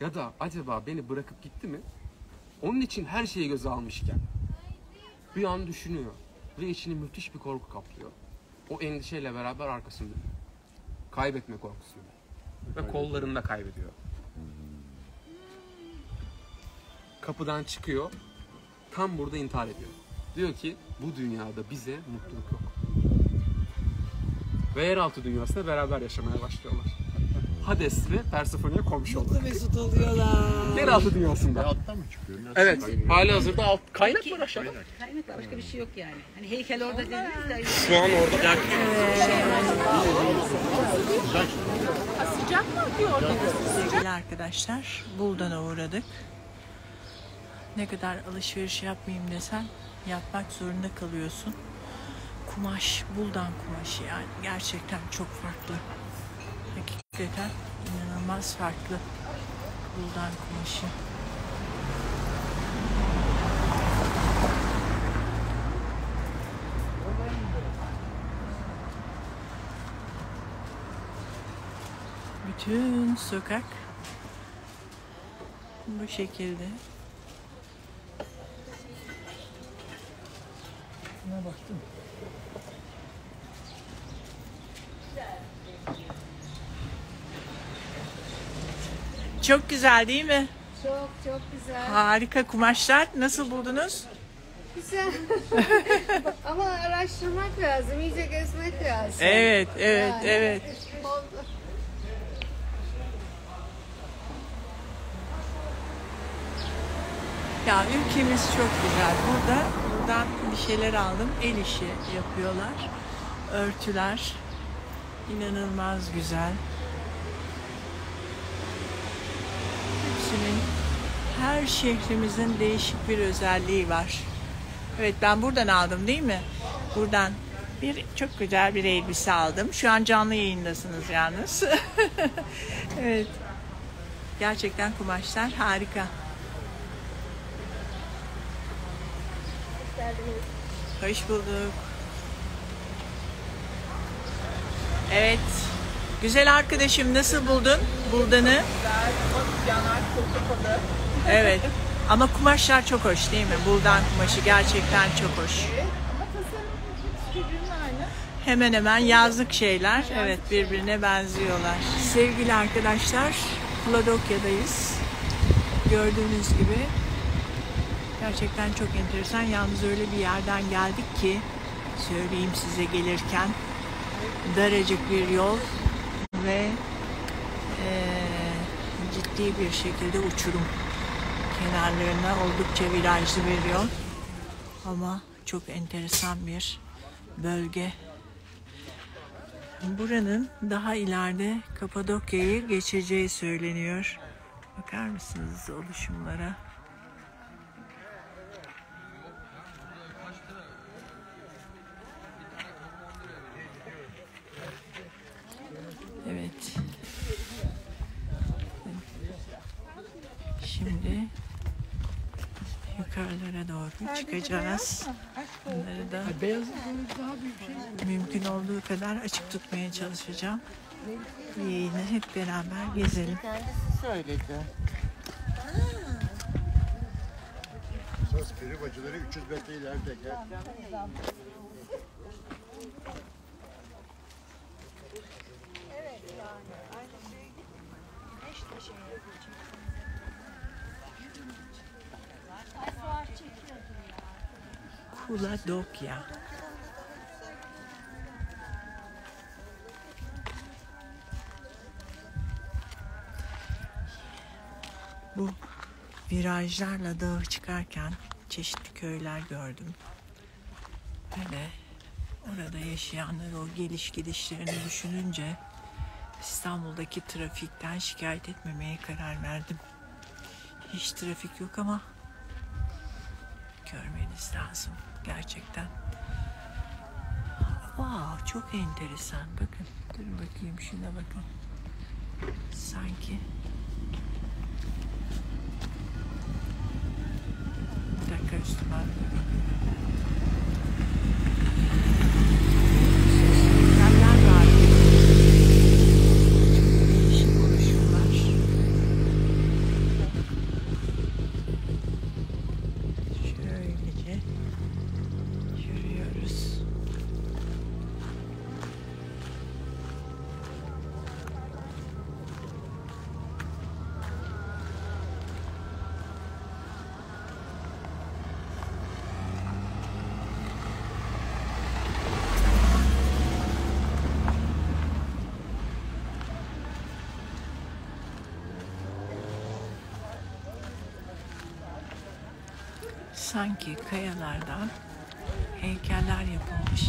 ya da acaba beni bırakıp gitti mi? Onun için her şeyi göze almışken bir an düşünüyor ve içini müthiş bir korku kaplıyor. O endişeyle beraber arkasını dönüyor. Kaybetme korkusunu. Ve kollarında kaybediyor. Kapıdan çıkıyor. Tam burada intihar ediyor. Diyor ki bu dünyada bize mutluluk yok. Ve yeraltı dünyasında beraber yaşamaya başlıyorlar. Hades ve Persefone'ye komşu oluyor. Mutlu mesut oluyorlar. Yeraltı dünyasında. Ya alttan mı çıkıyor? Nasıl evet. Hali hazırda alt kaynak var aşağıda. Kaynak var. Başka bir şey yok yani. Hani heykel orada dediniz de. Şu an orada. Sıcak yani... mı atıyor orada? Arkadaşlar Buldan'a uğradık. Ne kadar alışveriş yapmayayım desen yapmak zorunda kalıyorsun. Kumaş, Buldan kumaşı yani gerçekten çok farklı. Hakikaten inanılmaz farklı Buldan kumaşı. Bütün sokak bu şekilde. Buna baktım. Çok güzel değil mi? Çok çok güzel. Harika kumaşlar. Nasıl buldunuz? Güzel. Ama araştırmak lazım, iyice gezmek lazım. Evet, evet, yani. Evet. Ya ülkemiz çok güzel. Burada buradan bir şeyler aldım. El işi yapıyorlar. Örtüler inanılmaz güzel. Her şehrimizin değişik bir özelliği var. Evet ben buradan aldım değil mi? Buradan bir çok güzel bir elbise aldım. Şu an canlı yayındasınız yalnız. Evet. Gerçekten kumaşlar harika. Hoş geldiniz. Hoş bulduk. Evet. Güzel arkadaşım nasıl buldun Buldan'ı? Evet. Ama kumaşlar çok hoş değil mi? Buldan kumaşı gerçekten çok hoş. Ama tasarımlar birbirine aynı. Hemen hemen yazlık şeyler. Evet birbirine benziyorlar. Sevgili arkadaşlar Kapadokya'dayız. Gördüğünüz gibi gerçekten çok enteresan. Yalnız öyle bir yerden geldik ki söyleyeyim size gelirken daracık bir yol. Ve e, ciddi bir şekilde uçurum kenarlarına oldukça virajlı veriyor ama çok enteresan bir bölge. Buranın daha ileride Kapadokya'yı geçeceği söyleniyor. Bakar mısınız oluşumlara? Evet. Şimdi yukarılara doğru çıkacağız. Bunları da mümkün olduğu kadar açık tutmaya çalışacağım. Yayını hep beraber gezelim. Kendisi söyledi. Söz peri bacıları üç yüz metre ileride gel. Kapadokya. Bu virajlarla dağa çıkarken çeşitli köyler gördüm. Böyle orada yaşayanlar o geliş gidişlerini düşününce İstanbul'daki trafikten şikayet etmemeye karar verdim. Hiç trafik yok ama görmeniz lazım gerçekten. Wow, çok enteresan. Bakın, durun bakayım şuna bakın. Sanki bir dakika üstüme sanki kayalardan heykeller yapılmış.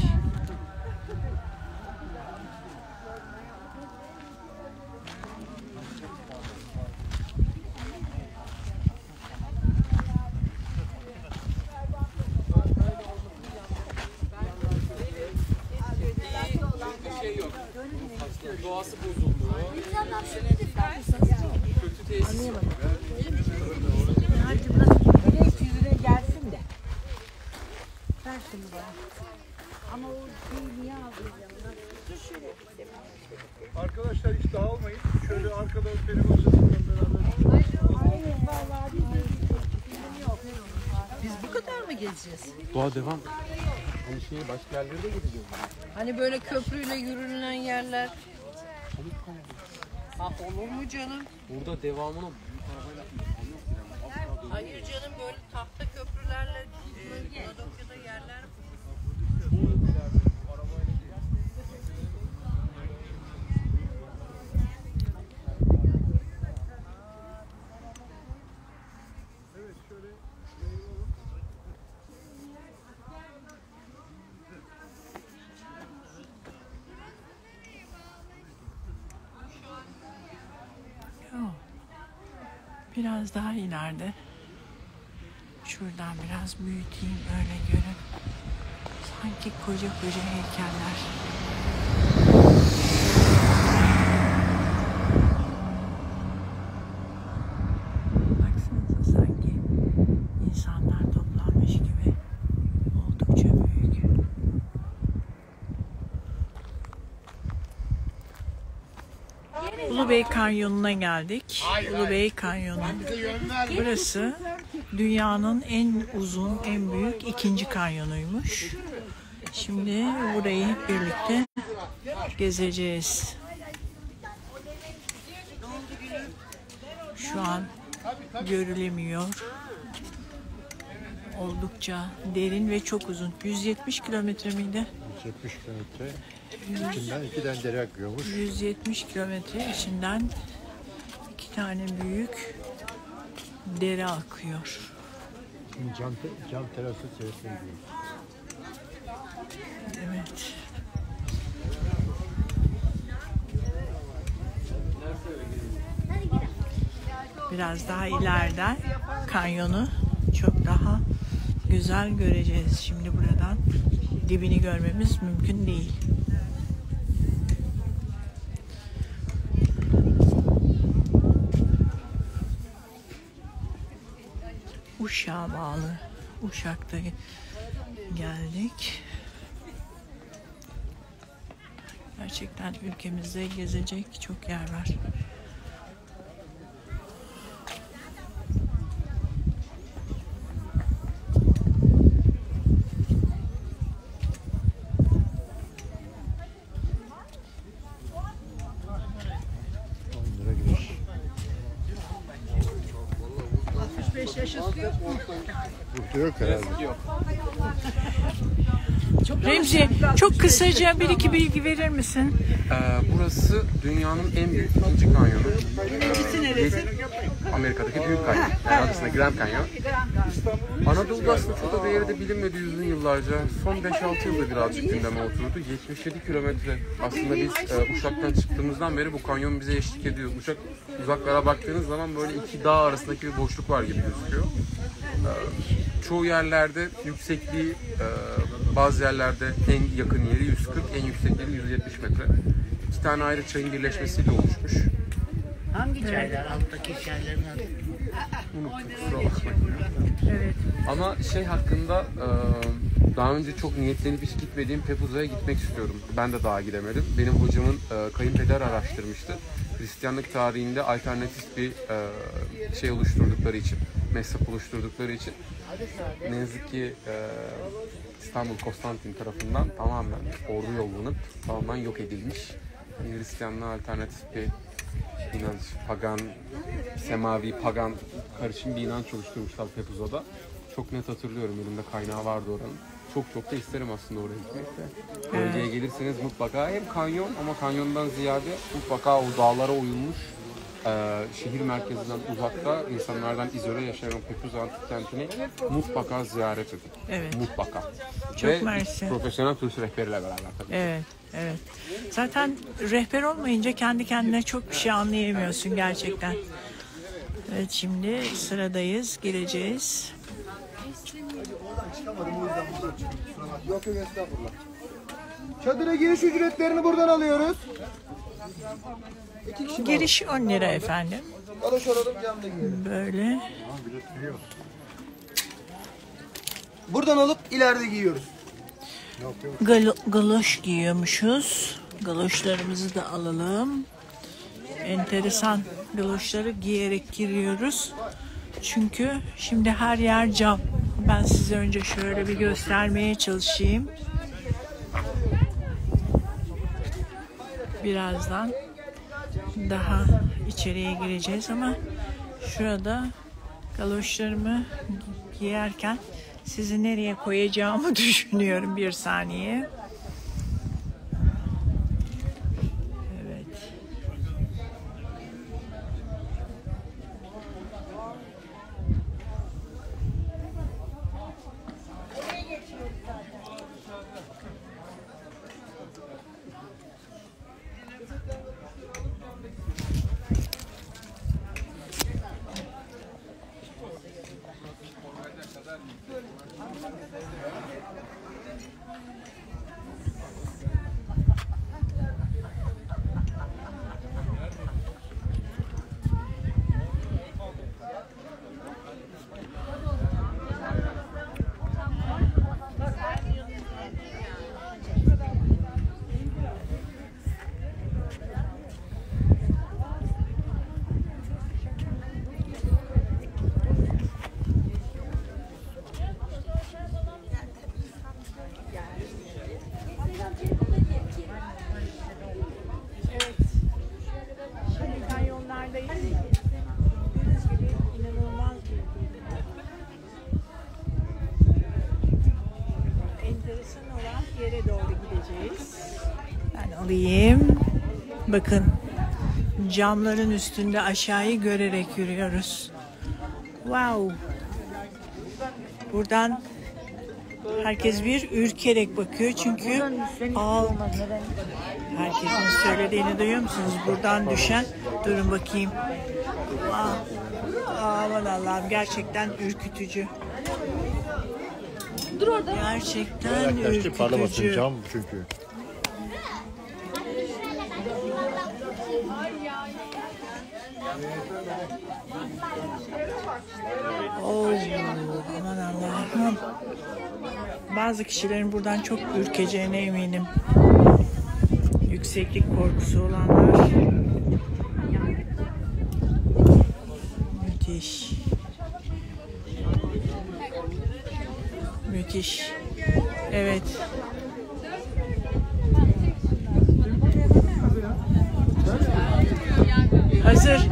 Doğası bozuldu. Kötü tesis. Anlayamadım. Direkt yüzüne gelsin de. Ver şunu bana. Ama o şeyi niye almayacağım? Dur şöyle. Arkadaşlar hiç dağılmayın. Şöyle arkada benim hocamla beraber. Aynen vallahi biz de yok. Biz bu kadar mı gezeceğiz? Doğa devam. Hani şey başka yerlere de gideceğiz. Hani böyle köprüyle yürünülen yerler. Ha, olur mu canım? Burada devamını hayır canım, böyle tahta köprülerle Kapadokya'da yerler. Biraz daha ileride. Şuradan biraz büyüteyim öyle görün. Sanki koca koca heykeller. Baksanıza sanki insanlar toplanmış gibi. Oldukça büyük. Ulubey Kanyonu'na geldik. Ulubey Kanyonu. Burası dünyanın en uzun, en büyük ikinci kanyonuymuş. Şimdi burayı hep birlikte gezeceğiz. Şu an görülemiyor. Oldukça derin ve çok uzun. yüz yetmiş kilometre miydi? yüz yetmiş kilometre. İçinden iki tane dere akıyormuş. yüz yetmiş kilometre içinden iki tane büyük dere akıyor. Cam, cam terası içerisinde. Evet. Biraz daha ileriden kanyonu çok daha güzel göreceğiz. Şimdi buradan dibini görmemiz mümkün değil. Uşak'a bağlı. Uşak'ta geldik. Gerçekten ülkemizde gezecek çok yer var. Remzi, çok kısaca bir iki bilgi verir misin? Ee, burası dünyanın en büyük ikinci kanyonu. Birincisi neresi? Amerika'daki büyük kanyon. Yani aslında Grand Kanyon. Anadolu'da aslında çok da değeri de bilinmedi uzun yıllarca. Son beş altı yılda birazcık gündeme oturdu. yetmiş yedi kilometre. Aslında biz e, Uşak'tan çıktığımızdan beri bu kanyon bize eşlik ediyor. Uşak uzaklara baktığınız zaman böyle iki dağ arasındaki bir boşluk var gibi gözüküyor. Ee, çoğu yerlerde yüksekliği e, bazı yerlerde en yakın yeri yüz kırk, en yüksekleri yüz yetmiş metre. İki tane ayrı çayın birleşmesiyle oluşmuş. Hangi çaylar? Alttaki çayların adı? Unuttum, kusura bakmayın. Evet. Ama şey hakkında e, daha önce çok niyetlenip hiç gitmediğim Pepuza'ya gitmek istiyorum. Ben de daha gidemedim. Benim hocamın e, kayınpeder araştırmıştı. Hristiyanlık tarihinde alternatif bir e, şey oluşturdukları için, mezhep oluşturdukları için ne yazık ki e, İstanbul Konstantin tarafından tamamen ordu yollanıp tamamen yok edilmiş. Yani Hristiyanlığa alternatif bir inanç, pagan, semavi, pagan karışım bir inanç oluşturmuşlar Pepuza'da. Çok net hatırlıyorum, elimde kaynağı vardı oranın. Çok çok da isterim aslında oraya gitmek de. Bölgeye gelirseniz mutlaka hem kanyon ama kanyondan ziyade mutlaka o dağlara oyulmuş Ee, şehir merkezinden uzakta, insanlardan izole yaşayan Pepuza antik kentini mutlaka ziyaret edin. Evet. Mutlaka. Çok Ve mersi. Profesyonel turist rehberiyle beraber tabii. Evet. Evet. Zaten rehber olmayınca kendi kendine çok bir şey anlayamıyorsun gerçekten. Evet, şimdi sıradayız, gireceğiz. Çadıra giriş ücretlerini buradan alıyoruz. Giriş on lira efendim. Böyle. Buradan alıp ileride giyiyoruz. Gal galoş giyiyormuşuz. Galoşlarımızı da alalım. Enteresan galoşları giyerek giriyoruz. Çünkü şimdi her yer cam. Ben size önce şöyle bir göstermeye çalışayım. Birazdan daha içeriye gireceğiz ama şurada galoşlarımı giyerken sizi nereye koyacağımı düşünüyorum. Bir saniye. Evet. Bakın, camların üstünde aşağıyı görerek yürüyoruz. Wow! Buradan herkes bir ürkerek bakıyor çünkü al. Herkesin söylediğini duyuyor musunuz? Buradan düşen, durun bakayım. Ah, aman Allah'ım, gerçekten ürkütücü. Gerçekten ürkütücü. Cam çünkü. Oh, aman Allah'ım. Bazı kişilerin buradan çok ürkeceğine eminim. Yükseklik korkusu olanlar. Müthiş. Müthiş. Evet. Hazır.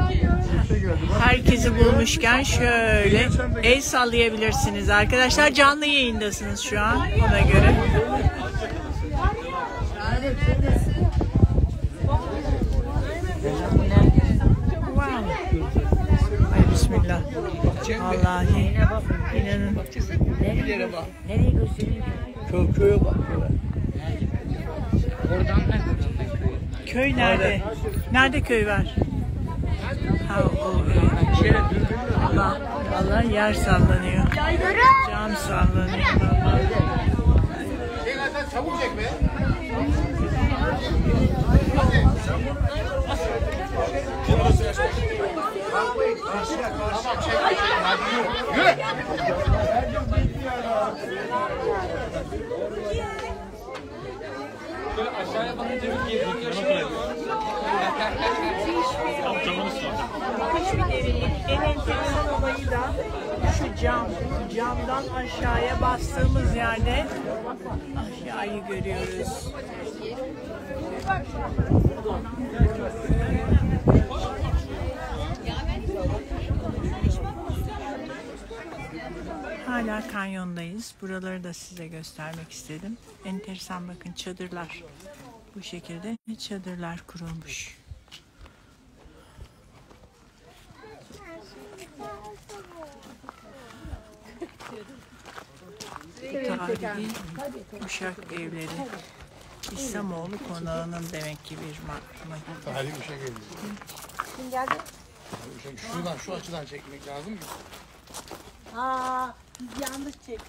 Herkesi bulmuşken şöyle el sallayabilirsiniz. Arkadaşlar canlı yayındasınız şu an, ona göre. Wow. Ay bismillah. Vallahi inanın. Nereye gösteriyor? Köy, köye bakıyorlar. Oradan ne? Köy nerede? Nerede köy var? Ha, Allah, Allah, yer sallanıyor. Cam sallanıyor. Böyle aşağıya bakınca bir gerilik yaşıyor. En enteresan olayı da şu cam. Camdan aşağıya bastığımız yerde aşağıyı görüyoruz. Hala kanyondayız. Buraları da size göstermek istedim. Enteresan, bakın çadırlar. Bu şekilde çadırlar kurulmuş. Tarihi Uşak evleri. İslamoğlu konağının demek ki bir makam. Tarihi Uşak evleri. Kim geldi? Şuradan, şu açıdan çekmek lazım ki. Aa, biz yanlış çektik.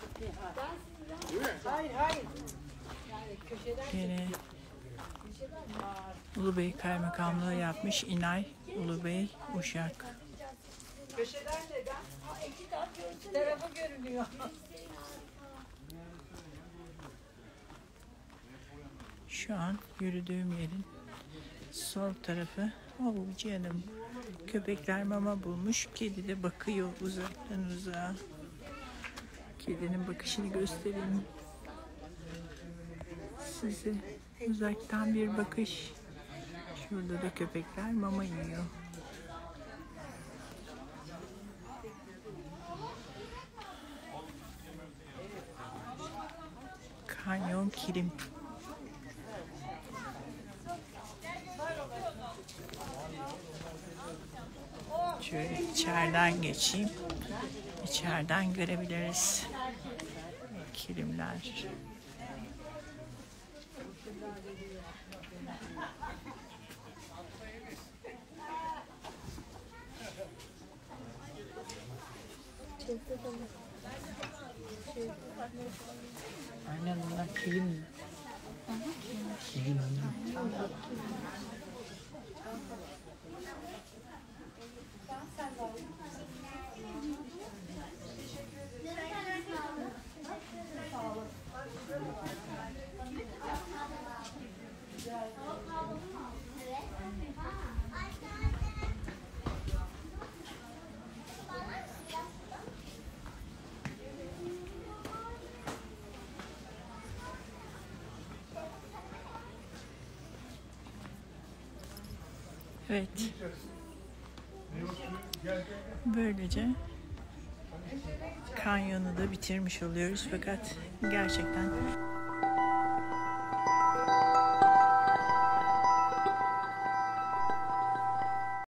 Hayır, hayır. Yani köşeden çektik. Ulubey Kaymakamlığı yapmış İnay, Ulubey, Uşak. Köşeden neden? İki kat tarafı görünüyor. Şu an yürüdüğüm yerin sol tarafı. Oh canım, köpekler mama bulmuş, kedi de bakıyor uzaktan uzağa. Kedinin bakışını göstereyim size. Uzaktan bir bakış. Şurada da köpekler mama yiyor. Kanyon Kilim. Şöyle içeriden geçeyim. İçeriden görebiliriz. Kilimler. Aynen bunlar kilim. Kilim. Evet. Böylece kanyonu da bitirmiş oluyoruz fakat gerçekten